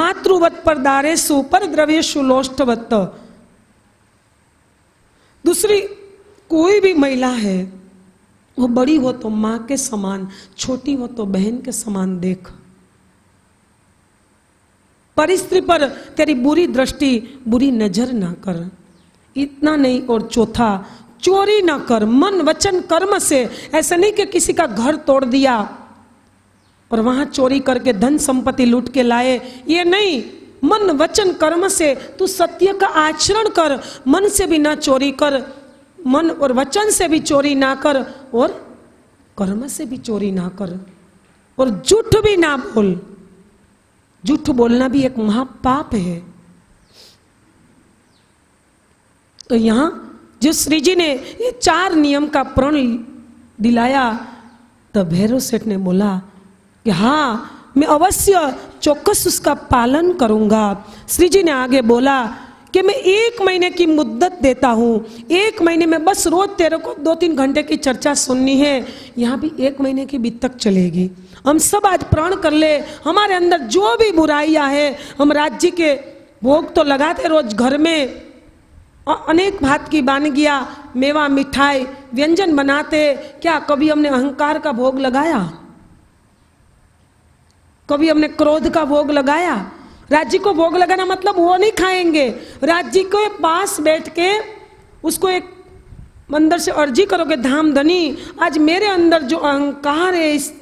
मातृवत पर दारेशु पर द्रव्येशु लोष्टवत, दूसरी कोई भी महिला है, वो बड़ी हो तो मां के समान, छोटी हो तो बहन के समान देख। परिस्त्री पर तेरी बुरी दृष्टि बुरी नजर ना कर, इतना नहीं। और चौथा, चोरी ना कर मन वचन कर्म से। ऐसा नहीं कि किसी का घर तोड़ दिया और वहां चोरी करके धन संपत्ति लूट के लाए, ये नहीं। मन वचन कर्म से तू सत्य का आचरण कर, मन से भी ना चोरी कर, मन और वचन से भी चोरी ना कर और कर्म से भी चोरी ना कर, और झूठ भी ना बोल। झूठ बोलना भी एक महापाप है। तो यहां जो श्री जी ने ये 4 नियम का प्रण दिलाया, तो भैरव सेठ ने बोला कि हाँ मैं अवश्य चौकस उसका पालन करूंगा। श्री जी ने आगे बोला कि मैं 1 महीने की मुद्दत देता हूँ, 1 महीने में बस रोज तेरे को 2-3 घंटे की चर्चा सुननी है। यहाँ भी 1 महीने की बीतक चलेगी। हम सब आज प्रण कर ले, हमारे अंदर जो भी बुराइयां है, हम राज्य के भोग तो लगाते रोज घर में, अनेक भात की वानगियाँ मेवा मिठाई व्यंजन बनाते, क्या कभी हमने अहंकार का भोग लगाया? कभी हमने क्रोध का भोग लगाया? राज्य को भोग लगाना मतलब वो नहीं खाएंगे, राज्य के पास बैठ के उसको एक अंदर से अर्जी करोगे धाम धनी, आज मेरे अंदर जो अहंकार है इस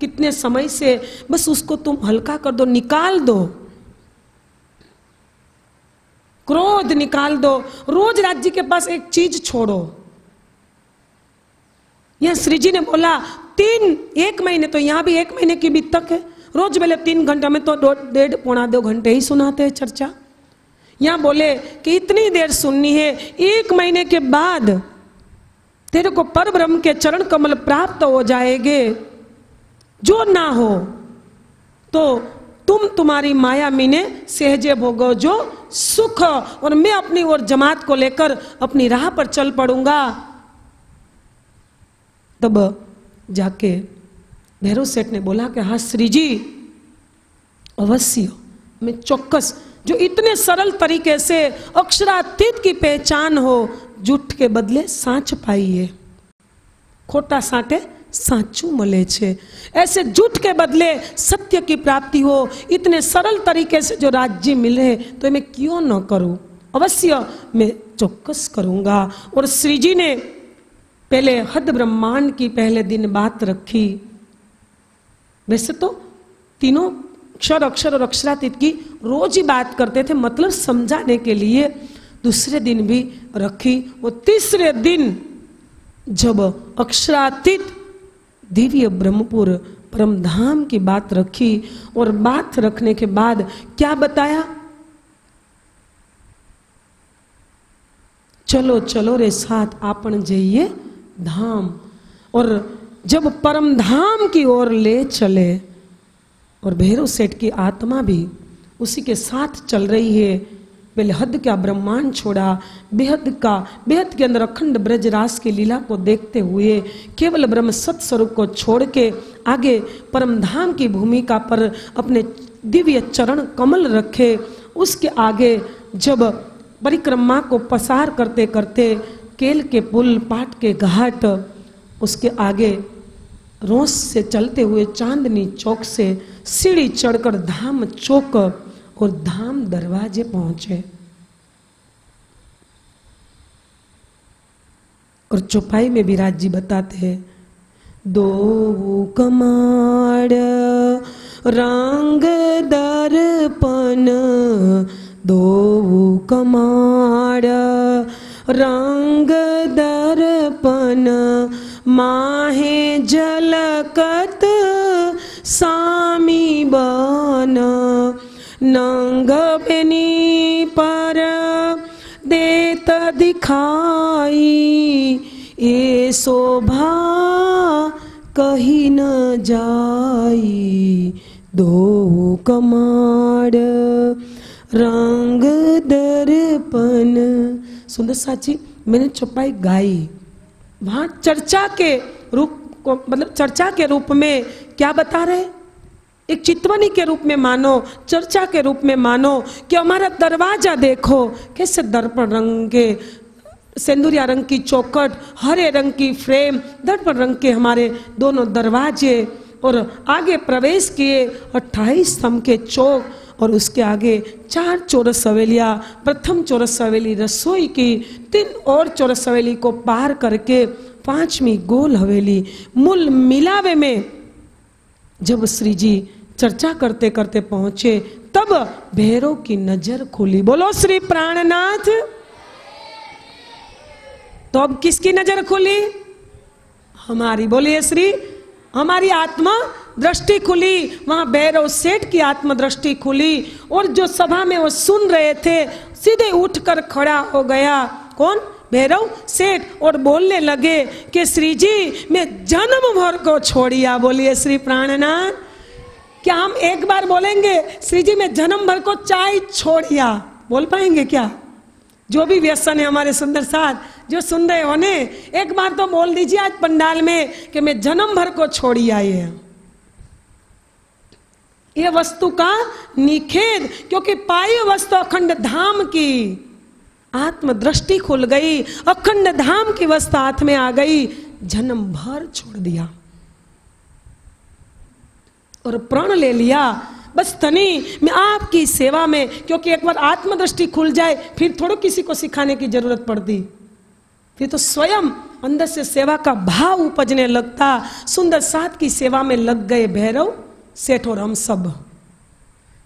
कितने समय से, बस उसको तुम हल्का कर दो, निकाल दो, क्रोध निकाल दो, रोज राज्य के पास एक चीज छोड़ो। यह श्री जी ने बोला 1 महीने, तो यहाँ भी 1 महीने की बीत तक है। रोज पहले 3 घंटा में तो 1.5-2 घंटे ही सुनाते हैं चर्चा। यहाँ बोले कि इतनी देर सुननी है, 1 महीने के बाद तेरे को परब्रह्म के चरण कमल प्राप्त हो जाएंगे। जो ना हो तो तुम तुम्हारी माया मीने सहजे भोगो जो सुख, और मैं अपनी और जमात को लेकर अपनी राह पर चल पड़ूंगा। तब जाके भैरव सेठ ने बोला कि हाँ श्री जी अवश्य मैं चौकस, जो इतने सरल तरीके से अक्षरातीत की पहचान हो, झूठ के बदले साँच पाइए, खोटा साँटे साँचू मले छे, ऐसे झूठ के बदले सत्य की प्राप्ति हो, इतने सरल तरीके से जो राज्य मिले, तो मैं क्यों न करूं, अवश्य मैं चौकस करूंगा। और श्री जी ने पहले हद ब्रह्मांड की पहले दिन बात रखी। वैसे तो तीनों क्षर अक्षर और अक्षरातीत की रोज ही बात करते थे, मतलब समझाने के लिए दूसरे दिन भी रखी। और तीसरे दिन जब अक्षरातीत दिव्य ब्रह्मपुर परमधाम की बात रखी, और बात रखने के बाद क्या बताया, चलो चलो रे साथ आपण जाइए धाम। और जब परमधाम की ओर ले चले, और भैरव सेठ की आत्मा भी उसी के साथ चल रही है, बेहद का ब्रह्मांड छोड़ा, बेहद के अंदर अखंड ब्रजरास की लीला को देखते हुए केवल ब्रह्म सत स्वरूप को छोड़ के आगे परमधाम की भूमिका पर अपने दिव्य चरण कमल रखे। उसके आगे जब परिक्रमा को पसार करते करते केल के पुल, पाट के घाट, उसके आगे रोस से चलते हुए चांदनी चौक से सीढ़ी चढ़कर धाम चौक और धाम दरवाजे पहुंचे, और चौपाई में भी राज्य बताते हैं, दो कमाड़ रंग दर्पण, दो कमाड़ रंग दर्पण माहे जलकत सामी बन, नंग बेनी पर दे दिखाई, ए शोभा कहीं न जाई। दो कमाड़ रंग दर्पण। सुंदर साची, मैंने चौपाई गाई, वहां चर्चा के रूप को, मतलब चर्चा के रूप में क्या बता रहे? एक चितवनी के रूप में मानो, चर्चा के रूप में मानो कि हमारा दरवाजा देखो कैसे दर्पण रंग के, सिंदूरिया रंग की चौखट, हरे रंग की फ्रेम, दर्पण रंग के हमारे दोनों दरवाजे, और आगे प्रवेश किए 28 स्तंभ के चौक, और उसके आगे 4 चौरस हवेलियाँ। प्रथम चौरस हवेली रसोई की, 3 और चौरस हवेली को पार करके 5वीं गोल हवेली। मूल मिलावे में जब श्री जी चर्चा करते करते पहुंचे, तब भैरव की नजर खुली। बोलो श्री प्राणनाथ। तो अब किसकी नजर खुली? हमारी। बोलिए श्री, हमारी आत्मा दृष्टि खुली। वहां भैरव सेठ की आत्मदृष्टि खुली, और जो सभा में वो सुन रहे थे सीधे उठकर खड़ा हो गया। कौन? भैरव सेठ। और बोलने लगे कि श्री जी, मैं जन्म भर को छोड़िया। बोलिए श्री प्राणनाथ। क्या हम एक बार बोलेंगे श्री जी मैं जन्म भर को चाय छोड़िया? बोल पाएंगे क्या? जो भी व्यसन है हमारे सुंदर साथ जो सुन रहे होने, एक बार तो बोल दीजिए आज पंडाल में कि मैं जन्म भर को छोड़िया। ये वस्तु का निखेध, क्योंकि पाई वस्तु अखंड धाम की। आत्मदृष्टि खुल गई, अखंड धाम की वस्तु हाथ में आ गई, जन्म भर छोड़ दिया और प्रण ले लिया, बस तनी मैं आपकी सेवा में। क्योंकि एक बार आत्मदृष्टि खुल जाए फिर थोड़ा किसी को सिखाने की जरूरत पड़ती, फिर तो स्वयं अंदर से सेवा का भाव उपजने लगता। सुंदर साथ की सेवा में लग गए भैरव सेठ और हम सब।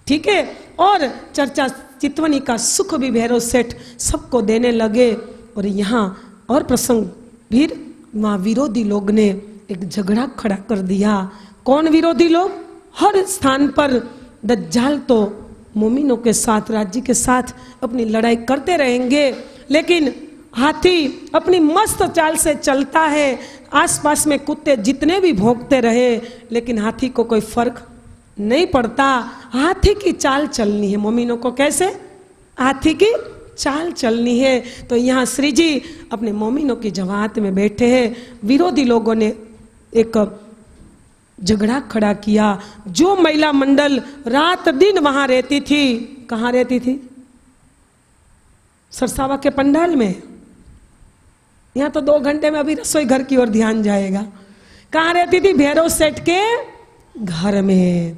ठीक है। और चर्चा चितवनी का सुख भी भैरव सेठ सबको देने लगे। और यहाँ और प्रसंग फिर वहाँ विरोधी लोग ने एक झगड़ा खड़ा कर दिया। कौन विरोधी लोग? हर स्थान पर दज्जाल तो मोमिनों के साथ, राज्य के साथ अपनी लड़ाई करते रहेंगे, लेकिन हाथी अपनी मस्त चाल से चलता है। आसपास में कुत्ते जितने भी भौंकते रहे, लेकिन हाथी को कोई फर्क नहीं पड़ता। हाथी की चाल चलनी है। मोमिनों को कैसे? हाथी की चाल चलनी है। तो यहाँ श्री जी अपने मोमिनों की जमात में बैठे हैं। विरोधी लोगों ने एक झगड़ा खड़ा किया। जो महिला मंडल रात दिन वहां रहती थी, कहाँ रहती थी? सरसावा के पंडाल में। यहाँ तो 2 घंटे में अभी रसोई घर की ओर ध्यान जाएगा। कहाँ रहती थी? भैरव सेठ के घर में।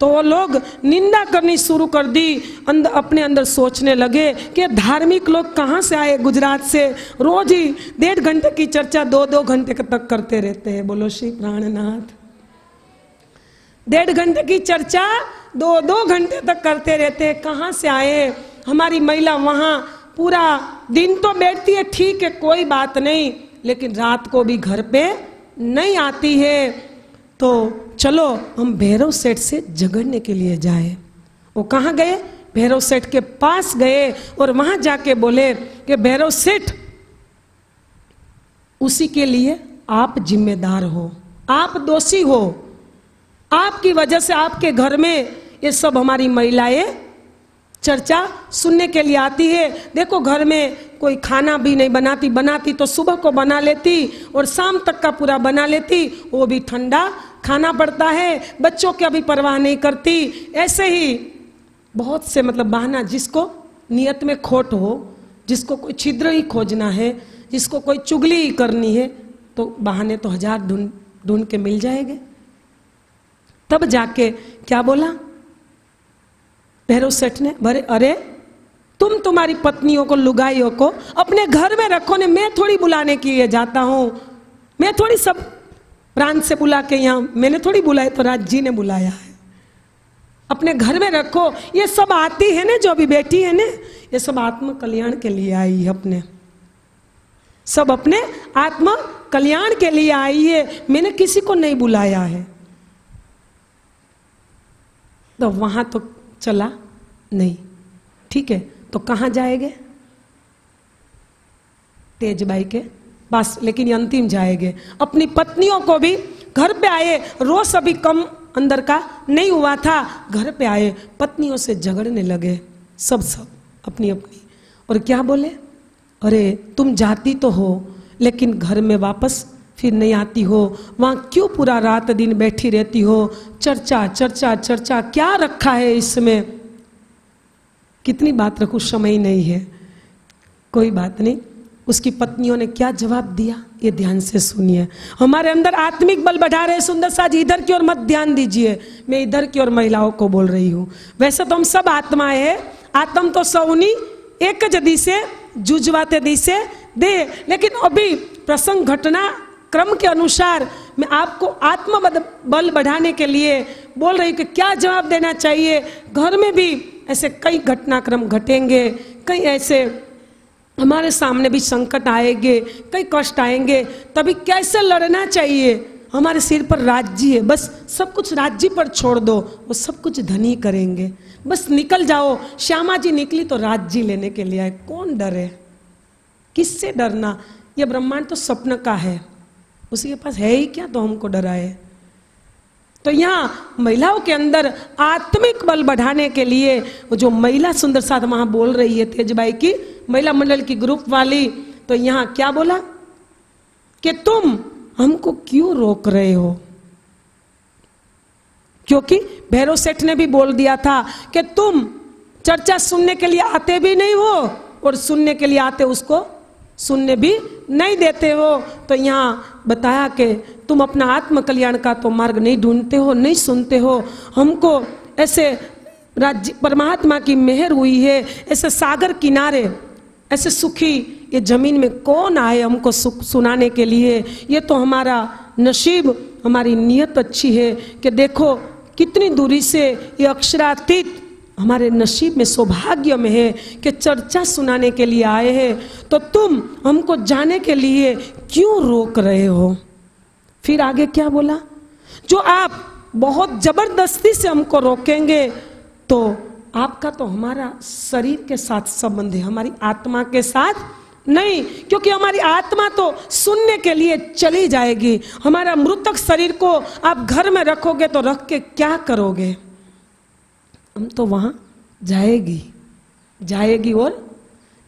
तो वो लोग निंदा करनी शुरू कर दी। अंदर अपने अंदर सोचने लगे कि धार्मिक लोग कहाँ से आए गुजरात से, रोज ही 1.5 घंटे की चर्चा 2-2 घंटे तक करते रहते हैं। बोलो श्री प्राणनाथ। 1.5 घंटे की चर्चा 2-2 घंटे तक करते रहते हैं। कहाँ से आए? हमारी महिला वहाँ पूरा दिन तो बैठती है, ठीक है, कोई बात नहीं, लेकिन रात को भी घर पे नहीं आती है। तो चलो हम भैरव सेठ से झगड़ने के लिए जाए। वो कहाँ गए? भैरव सेठ के पास गए और वहाँ जाके बोले कि भैरव सेठ, उसी के लिए आप जिम्मेदार हो, आप दोषी हो। आपकी वजह से आपके घर में ये सब हमारी महिलाएं चर्चा सुनने के लिए आती है। देखो घर में कोई खाना भी नहीं बनाती, बनाती तो सुबह को बना लेती और शाम तक का पूरा बना लेती, वो भी ठंडा खाना पड़ता है। बच्चों की अभी परवाह नहीं करती। ऐसे ही बहुत से मतलब बहाना, जिसको नियत में खोट हो, जिसको कोई छिद्र ही खोजना है, जिसको कोई चुगली ही करनी है, तो बहाने तो 1000 ढूंढ के मिल जाएंगे। तब जाके क्या बोला भैरव सेठ ने? अरे तुम तुम्हारी पत्नियों को, लुगाइयों को अपने घर में रखो ने, मैं थोड़ी बुलाने के लिए जाता हूँ। मैं थोड़ी सब प्रांत से बुला के, यहाँ मैंने थोड़ी बुलाया, तो राज जी ने बुलाया है। अपने घर में रखो। ये सब आती है ना, जो अभी बैठी है ना, ये सब आत्म कल्याण के लिए आई है। अपने सब अपने आत्म कल्याण के लिए आई है, मैंने किसी को नहीं बुलाया है। तो वहां तो चला नहीं। ठीक है, तो कहां जाएंगे? तेजबाई के पास, लेकिन ये अंतिम जाएंगे। अपनी पत्नियों को भी घर पे आए, रोष अभी कम अंदर का नहीं हुआ था, घर पे आए, पत्नियों से झगड़ने लगे सब अपनी अपनी, और क्या बोले, अरे तुम जाती तो हो लेकिन घर में वापस फिर नहीं आती हो, वहाँ क्यों पूरा रात दिन बैठी रहती हो, चर्चा चर्चा चर्चा, क्या रखा है इसमें, कितनी बात रखूँ, समय नहीं है। कोई बात नहीं, उसकी पत्नियों ने क्या जवाब दिया ये ध्यान से सुनिए। हमारे अंदर आत्मिक बल बढ़ा रहे सुंदर साज, इधर की ओर मत ध्यान दीजिए, मैं इधर की ओर महिलाओं को बोल रही हूँ। वैसे तो हम सब आत्माएं हैं, आत्म तो सौनी एक जदी से जुझवाते दी से दे, लेकिन अभी प्रसंग घटना क्रम के अनुसार मैं आपको आत्म बल बढ़ाने के लिए बोल रही हूँ कि क्या जवाब देना चाहिए। घर में भी ऐसे कई घटनाक्रम घटेंगे, कई ऐसे हमारे सामने भी संकट आएंगे, कई कष्ट आएंगे, तभी कैसे लड़ना चाहिए। हमारे सिर पर राज्य है, बस सब कुछ राज्य पर छोड़ दो, वो सब कुछ धनी करेंगे, बस निकल जाओ। श्यामा जी निकली तो राज्य लेने के लिए आए, कौन डरे, किससे डरना, ये ब्रह्मांड तो स्वप्न का है, उसी के पास है ही क्या तो हमको डराए। तो यहाँ महिलाओं के अंदर आत्मिक बल बढ़ाने के लिए वो जो महिला सुंदर साथ वहाँ बोल रही है तेजबाई की महिला मंडल की ग्रुप वाली, तो यहाँ क्या बोला कि तुम हमको क्यों रोक रहे हो, क्योंकि भैरव सेठ ने भी बोल दिया था कि तुम चर्चा सुनने के लिए आते भी नहीं हो और सुनने के लिए आते उसको सुनने भी नहीं देते हो। तो यहाँ बताया कि तुम अपना आत्मकल्याण का तो मार्ग नहीं ढूंढते हो, नहीं सुनते हो। हमको ऐसे राज्य परमात्मा की मेहर हुई है, ऐसे सागर किनारे ऐसे सुखी ये जमीन में कौन आए हमको सुख सुनाने के लिए। ये तो हमारा नसीब, हमारी नियत अच्छी है कि देखो कितनी दूरी से ये अक्षरातीत हमारे नसीब में सौभाग्य में है कि चर्चा सुनाने के लिए आए हैं, तो तुम हमको जाने के लिए क्यों रोक रहे हो। फिर आगे क्या बोला, जो आप बहुत जबरदस्ती से हमको रोकेंगे तो आपका तो हमारा शरीर के साथ संबंध है, हमारी आत्मा के साथ नहीं, क्योंकि हमारी आत्मा तो सुनने के लिए चली जाएगी। हमारा मृतक शरीर को आप घर में रखोगे तो रख के क्या करोगे, हम तो वहाँ जाएगी जाएगी और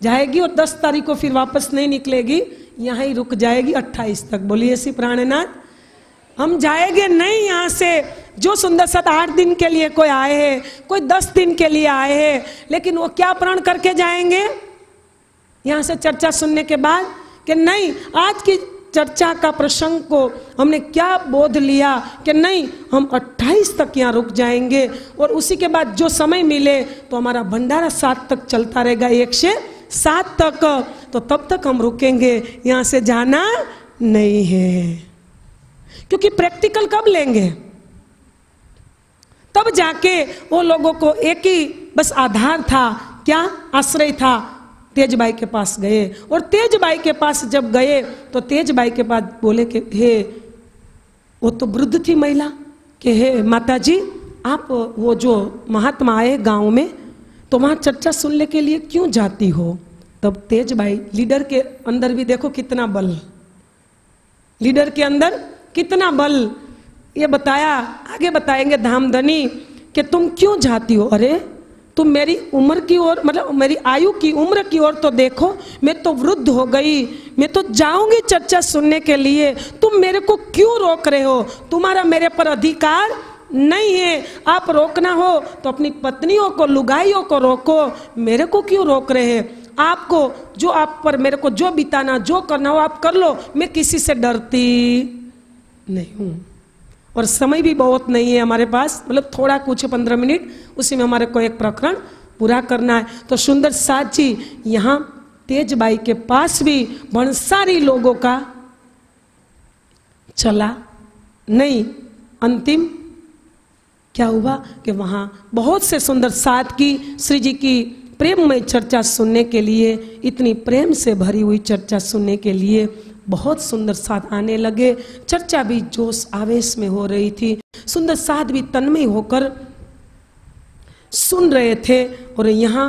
जाएगी, और 10 तारीख को फिर वापस नहीं निकलेगी, यहाँ ही रुक जाएगी 28 तक। बोलिए श्री प्राणनाथ, हम जाएंगे नहीं यहाँ से। जो सुंदर साथ 8 दिन के लिए कोई आए हैं, कोई 10 दिन के लिए आए हैं, लेकिन वो क्या प्रण करके जाएंगे यहाँ से चर्चा सुनने के बाद कि नहीं, आज की चर्चा का प्रसंग को हमने क्या बोध लिया कि नहीं, हम 28 तक यहाँ रुक जाएंगे और उसी के बाद जो समय मिले तो हमारा भंडारा 7 तक चलता रहेगा, 1 से 7 तक, तो तब तक हम रुकेंगे, यहाँ से जाना नहीं है। क्योंकि प्रैक्टिकल कब लेंगे, तब जाके वो लोगों को एक ही बस आधार था, क्या आश्रय था, तेजबाई के पास गए। और तेजबाई के पास जब गए तो तेजबाई के पास बोले कि हे, वो तो वृद्ध थी महिला, कि हे माताजी, आप वो जो महात्मा आए गांव में तो वहाँ चर्चा सुनने के लिए क्यों जाती हो। तब तेजबाई, लीडर के अंदर भी देखो कितना बल, लीडर के अंदर कितना बल, ये बताया, आगे बताएंगे धामधनी कि तुम क्यों जाती हो, अरे तुम मेरी उम्र की ओर, मतलब मेरी आयु की उम्र की ओर तो देखो, मैं तो वृद्ध हो गई, मैं तो जाऊंगी चर्चा सुनने के लिए, तुम मेरे को क्यों रोक रहे हो, तुम्हारा मेरे पर अधिकार नहीं है। आप रोकना हो तो अपनी पत्नियों को, लुगाइयों को रोको, मेरे को क्यों रोक रहे हैं। आपको जो आप पर मेरे को जो बिताना जो करना हो आप कर लो, मैं किसी से डरती नहीं हूँ। और समय भी बहुत नहीं है हमारे पास, मतलब थोड़ा कुछ 15 मिनट, उसी में हमारे को एक प्रकरण पूरा करना है। तो सुंदर साथ जी यहाँ तेजबाई के पास भी भंसारी लोगों का चला नहीं। अंतिम क्या हुआ कि वहाँ बहुत से सुंदर साथ की श्री जी की प्रेम में चर्चा सुनने के लिए, इतनी प्रेम से भरी हुई चर्चा सुनने के लिए बहुत सुंदर साथ आने लगे। चर्चा भी जोश आवेश में हो रही थी, सुंदर साथ भी तन्मय होकर सुन रहे थे। और यहाँ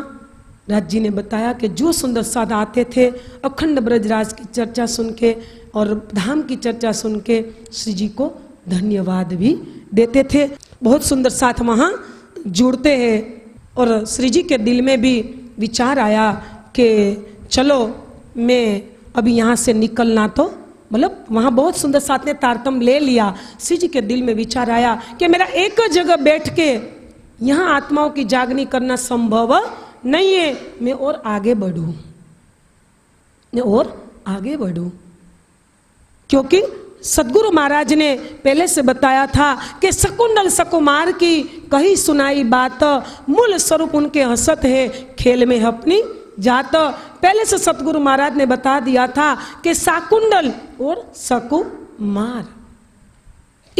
राज जी ने बताया कि जो सुंदर साध आते थे अखंड ब्रजराज की चर्चा सुन के और धाम की चर्चा सुन के श्री जी को धन्यवाद भी देते थे। बहुत सुंदर साथ वहाँ जुड़ते हैं और श्री जी के दिल में भी विचार आया कि चलो मैं अभी यहाँ से निकलना, तो मतलब वहाँ बहुत सुंदर साथ ने तारतम ले लिया। श्री जी के दिल में विचार आया कि मेरा एक जगह बैठ के यहाँ आत्माओं की जागनी करना संभव नहीं है, मैं और आगे बढ़ूं, मैं और आगे बढ़ूं, क्योंकि सदगुरु महाराज ने पहले से बताया था कि शकुंतल सकुमार की कही सुनाई बात, मूल स्वरूप उनके हसत है, खेल में अपनी जात। पहले से सतगुरु महाराज ने बता दिया था कि शाकुंतल और सकुमार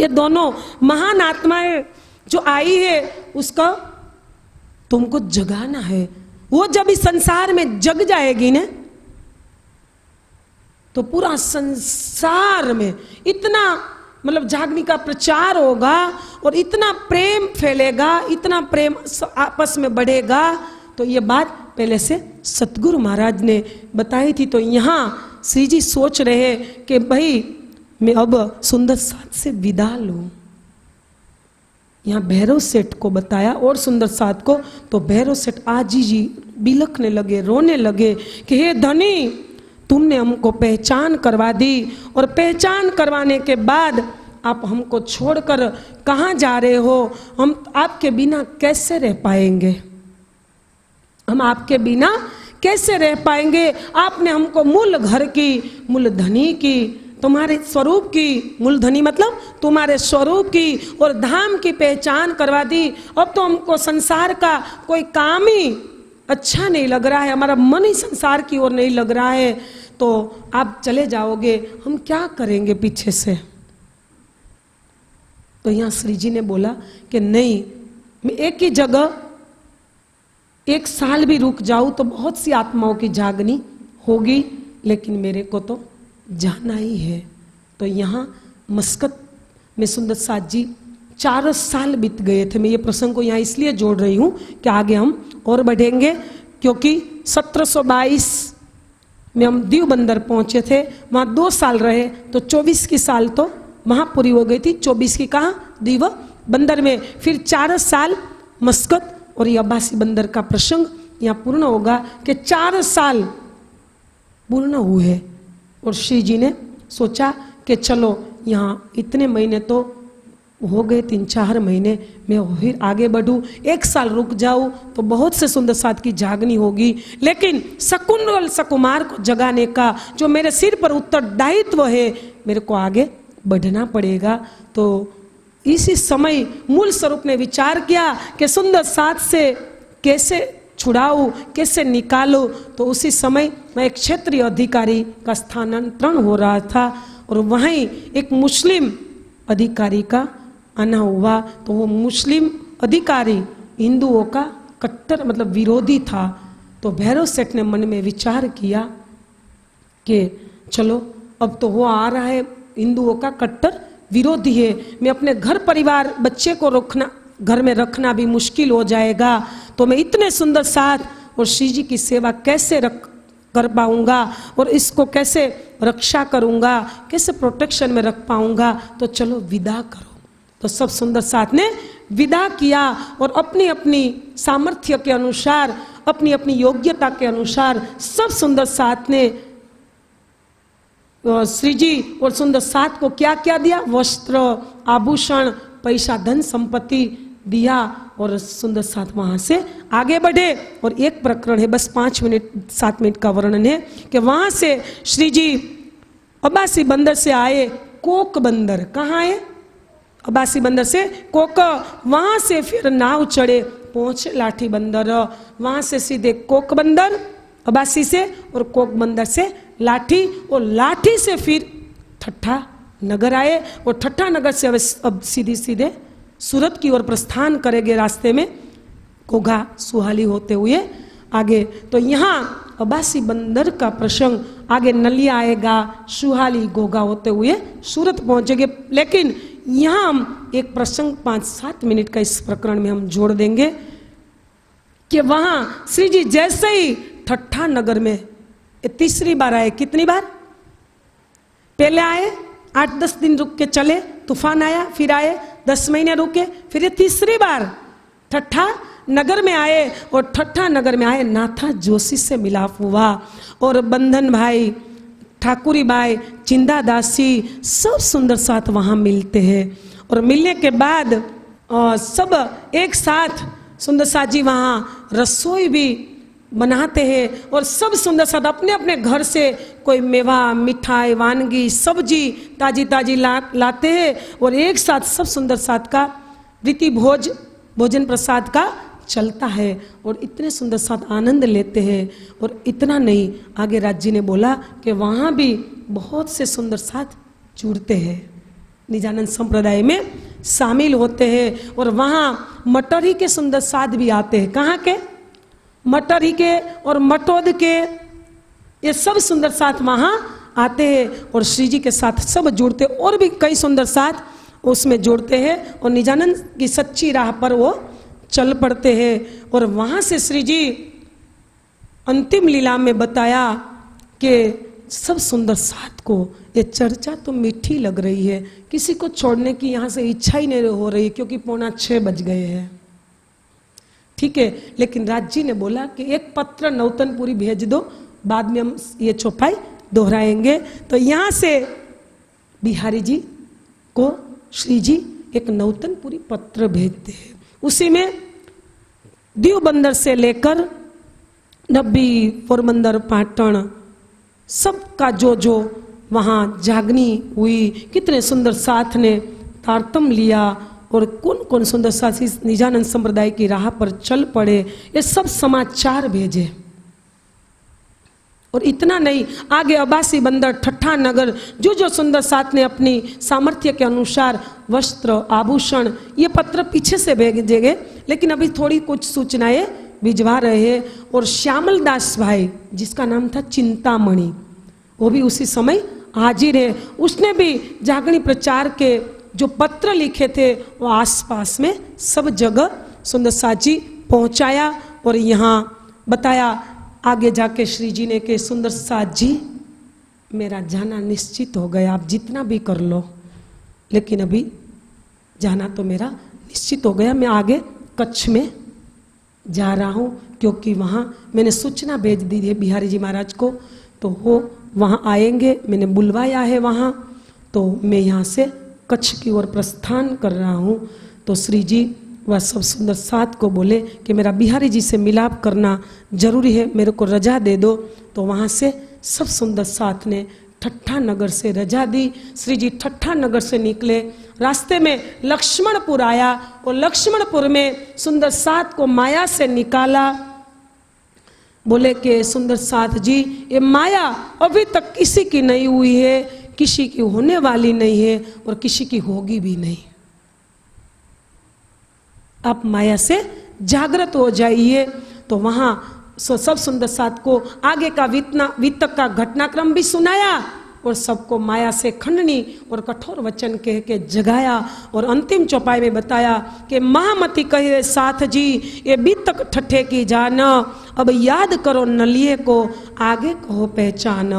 ये दोनों महान आत्माएं जो आई है उसका तुमको जगाना है। वो जब इस संसार में जग जाएगी ना तो पूरा संसार में इतना मतलब जागने का प्रचार होगा और इतना प्रेम फैलेगा, इतना प्रेम आपस में बढ़ेगा। तो ये बात पहले से सतगुरु महाराज ने बताई थी। तो यहाँ श्री जी सोच रहे कि भाई मैं अब सुंदर साथ से विदा लूँ। यहाँ भैरव सेठ को बताया और सुंदर साथ को, तो भैरव सेठ आजी जी बिलखने लगे, रोने लगे कि हे धनी, तुमने हमको पहचान करवा दी और पहचान करवाने के बाद आप हमको छोड़कर कहाँ जा रहे हो? हम आपके बिना कैसे रह पाएंगे, हम आपके बिना कैसे रह पाएंगे? आपने हमको मूल घर की, मूल धनी की, तुम्हारे स्वरूप की, मूलधनी मतलब तुम्हारे स्वरूप की और धाम की पहचान करवा दी। अब तो हमको संसार का कोई काम ही अच्छा नहीं लग रहा है, हमारा मन ही संसार की ओर नहीं लग रहा है। तो आप चले जाओगे, हम क्या करेंगे पीछे से? तो यहाँ श्री जी ने बोला कि नहीं, मैं एक ही जगह एक साल भी रुक जाऊं तो बहुत सी आत्माओं की जागनी होगी, लेकिन मेरे को तो जाना ही है। तो यहाँ मस्कत में सुंदर साथ जी 4 साल बीत गए थे। मैं ये प्रसंग को यहाँ इसलिए जोड़ रही हूँ कि आगे हम और बढ़ेंगे, क्योंकि 1722 में हम दीव बंदर पहुँचे थे, वहाँ 2 साल रहे। तो 24 की साल तो वहाँ पूरी हो गई थी, 24 की कहाँ, दीव बंदर में। फिर 4 साल मस्कत और ये अब्बासी बंदर का प्रसंग यहाँ पूर्ण होगा कि 4 साल पूर्ण हुए। और श्री जी ने सोचा कि चलो यहाँ इतने महीने तो हो गए, 3-4 महीने मैं फिर आगे बढ़ूँ, 1 साल रुक जाऊँ तो बहुत से सुंदर साथ की जागनी होगी। लेकिन शकुंतल सकुमार को जगाने का जो मेरे सिर पर उत्तरदायित्व है, मेरे को आगे बढ़ना पड़ेगा। तो इसी समय मूल स्वरूप ने विचार किया कि सुंदर साथ से कैसे छुड़ाऊँ, कैसे निकालूँ। तो उसी समय मैं एक क्षेत्रीय अधिकारी का स्थानांतरण हो रहा था और वहीं एक मुस्लिम अधिकारी का आना हुआ। तो वो मुस्लिम अधिकारी हिंदुओं का कट्टर मतलब विरोधी था। तो भैरव सेठ ने मन में विचार किया कि चलो अब तो वो आ रहा है, हिंदुओं का कट्टर विरोधी है, मैं अपने घर परिवार बच्चे को रखना, घर में रखना भी मुश्किल हो जाएगा। तो मैं इतने सुंदर साथ और श्री जी की सेवा कैसे कर पाऊंगा और इसको कैसे रक्षा करूंगा, कैसे प्रोटेक्शन में रख पाऊंगा? तो चलो विदा करो। तो सब सुंदर साथ ने विदा किया और अपनी अपनी सामर्थ्य के अनुसार, अपनी अपनी योग्यता के अनुसार सब सुंदर साथ ने श्री जी और सुंदर साथ को क्या क्या दिया? वस्त्र, आभूषण, पैसा, धन संपत्ति दिया और सुंदर साथ वहाँ से आगे बढ़े। और एक प्रकरण है, बस 5-7 मिनट का वर्णन है कि वहाँ से श्री जी अब्बासी बंदर से आए कोक बंदर। कहाँ है? अब्बासी बंदर से कोक, वहाँ से फिर नाव चढ़े, पहुँचे लाठी बंदर, वहाँ से सीधे कोक बंदर, अब्बासी से और कोक बंदर से लाठी और लाठी से फिर ठट्ठा नगर आए और ठट्ठा नगर से अब सीधे सूरत की ओर प्रस्थान करेंगे, रास्ते में घोघा सुहाली होते हुए आगे। तो यहाँ अब्बासी बंदर का प्रसंग आगे, नलिया आएगा, सुहाली घोघा होते हुए सूरत पहुँचेंगे। लेकिन यहाँ हम एक प्रसंग 5-7 मिनट का इस प्रकरण में हम जोड़ देंगे कि वहां श्री जी जैसे ही ठट्ठा नगर में तीसरी बार आए। कितनी बार? पहले आए 8-10 दिन रुक के चले, तूफान आया, फिर आए 10 महीने रुके, फिर ये तीसरी बार ठट्ठा नगर में आए। और ठट्ठा नगर में आए, नाथा जोशी से मिलाप हुआ और बंधन भाई, ठाकुरी भाई, चिंदा दासी सब सुंदर साथ वहां मिलते हैं। और मिलने के बाद सब एक साथ सुंदर साथ जी वहाँ रसोई भी बनाते हैं और सब सुंदर साथ अपने अपने घर से कोई मेवा, मिठाई, वानगी, सब्जी ताजी ताजी लाते हैं और एक साथ सब सुंदर साथ का प्रीति भोज, भोजन प्रसाद का चलता है। और इतने सुंदर साथ आनंद लेते हैं। और इतना नहीं, आगे राज जी ने बोला कि वहाँ भी बहुत से सुंदर साथ जुड़ते हैं, निजानंद संप्रदाय में शामिल होते हैं। और वहाँ मटरी के सुंदर साथ भी आते हैं। कहाँ के? मटरी के और मटोद के, ये सब सुंदर साथ वहाँ आते हैं और श्री जी के साथ सब जुड़ते। और भी कई सुंदर साथ उसमें जुड़ते हैं और निजानंद की सच्ची राह पर वो चल पड़ते हैं। और वहाँ से श्री जी अंतिम लीला में बताया कि सब सुंदर साथ को ये चर्चा तो मीठी लग रही है, किसी को छोड़ने की यहाँ से इच्छा ही नहीं हो रही, क्योंकि 5:45 बज गए हैं, ठीक है। लेकिन राज जी ने बोला कि एक पत्र नौतनपुरी भेज दो, बाद में हम ये चौपाई दोहराएंगे। तो यहाँ से बिहारी जी को श्री जी एक नौतनपुरी पत्र भेजते हैं। उसी में दीव बंदर से लेकर नब्बी, पोरबंदर, पाटन, सबका जो जो वहाँ जागनी हुई, कितने सुंदर साथ ने तारतम लिया और कौन कौन सुंदर साथ इस निजानंद संप्रदाय की राह पर चल पड़े, ये सब समाचार भेजे। और इतना नहीं, आगे अबासी बंदर, ठट्ठा नगर, जो जो सुंदर साथ ने अपनी सामर्थ्य के अनुसार वस्त्र, आभूषण, ये पत्र पीछे से भेजे गए। लेकिन अभी थोड़ी कुछ सूचनाएं भिजवा रहे हैं। और श्यामल दास भाई, जिसका नाम था चिंतामणि, वो भी उसी समय हाजिर है। उसने भी जागनी प्रचार के जो पत्र लिखे थे वो आसपास में सब जगह सुंदर साथ जी पहुँचाया। और यहाँ बताया आगे जाके श्री जी ने कि सुंदर साथ जी मेरा जाना निश्चित हो गया, आप जितना भी कर लो, लेकिन अभी जाना तो मेरा निश्चित हो गया। मैं आगे कच्छ में जा रहा हूँ, क्योंकि वहाँ मैंने सूचना भेज दी है बिहारी जी महाराज को, तो वो वहाँ आएंगे, मैंने बुलवाया है वहाँ, तो मैं यहाँ से कच्छ की ओर प्रस्थान कर रहा हूँ। तो श्री जी वह सब सुंदर साथ को बोले कि मेरा बिहारी जी से मिलाप करना जरूरी है, मेरे को रजा दे दो। तो वहाँ से सब सुंदर साथ ने ठट्ठा नगर से रजा दी। श्री जी ठट्ठा नगर से निकले, रास्ते में लक्ष्मणपुर आया और लक्ष्मणपुर में सुंदर साथ को माया से निकाला। बोले कि सुंदर साथ जी ये माया अभी तक किसी की नहीं हुई है, किसी की होने वाली नहीं है और किसी की होगी भी नहीं। आप माया से जागृत हो जाइए। तो वहाँ सब सुंदर साथ को आगे का वितक का घटनाक्रम भी सुनाया और सबको माया से खंडनी और कठोर वचन कह के जगाया। और अंतिम चौपाई में बताया कि महामती कहे साथ जी ये वितक ठट्ठे की जान, अब याद करो नलिये को आगे कहो पहचान।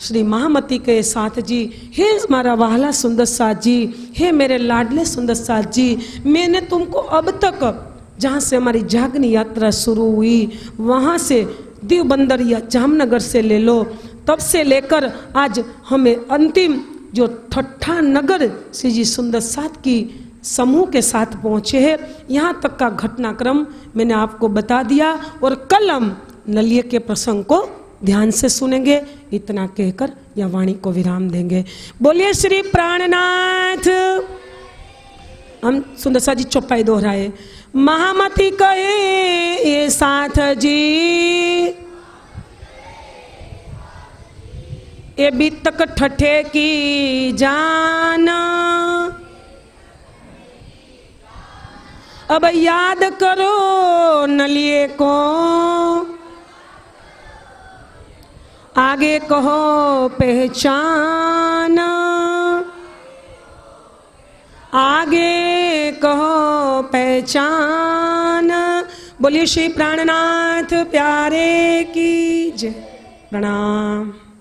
श्री महामती के साथ जी, हे हमारा वाहला सुंदर साथ जी, हे मेरे लाडले सुंदर साथ जी, मैंने तुमको अब तक जहाँ से हमारी जागनी यात्रा शुरू हुई वहाँ से दीव बंदर या जामनगर से ले लो, तब से लेकर आज हमें अंतिम जो ठट्ठा नगर श्री जी सुंदर साथ की समूह के साथ पहुँचे हैं, यहाँ तक का घटनाक्रम मैंने आपको बता दिया। और कल हम नलिये के प्रसंग को ध्यान से सुनेंगे। इतना कहकर यह वाणी को विराम देंगे। बोलिए श्री प्राणनाथ। हम सुंदर साथ जी चौपाई दोहराए। महामती कहे ये साथ जी ये बीतक ठठे की जान, अब याद करो नलिये को आगे कहो पहचान, आगे कहो पहचान। बोलिए श्री प्राणनाथ प्यारे की जय। प्रणाम।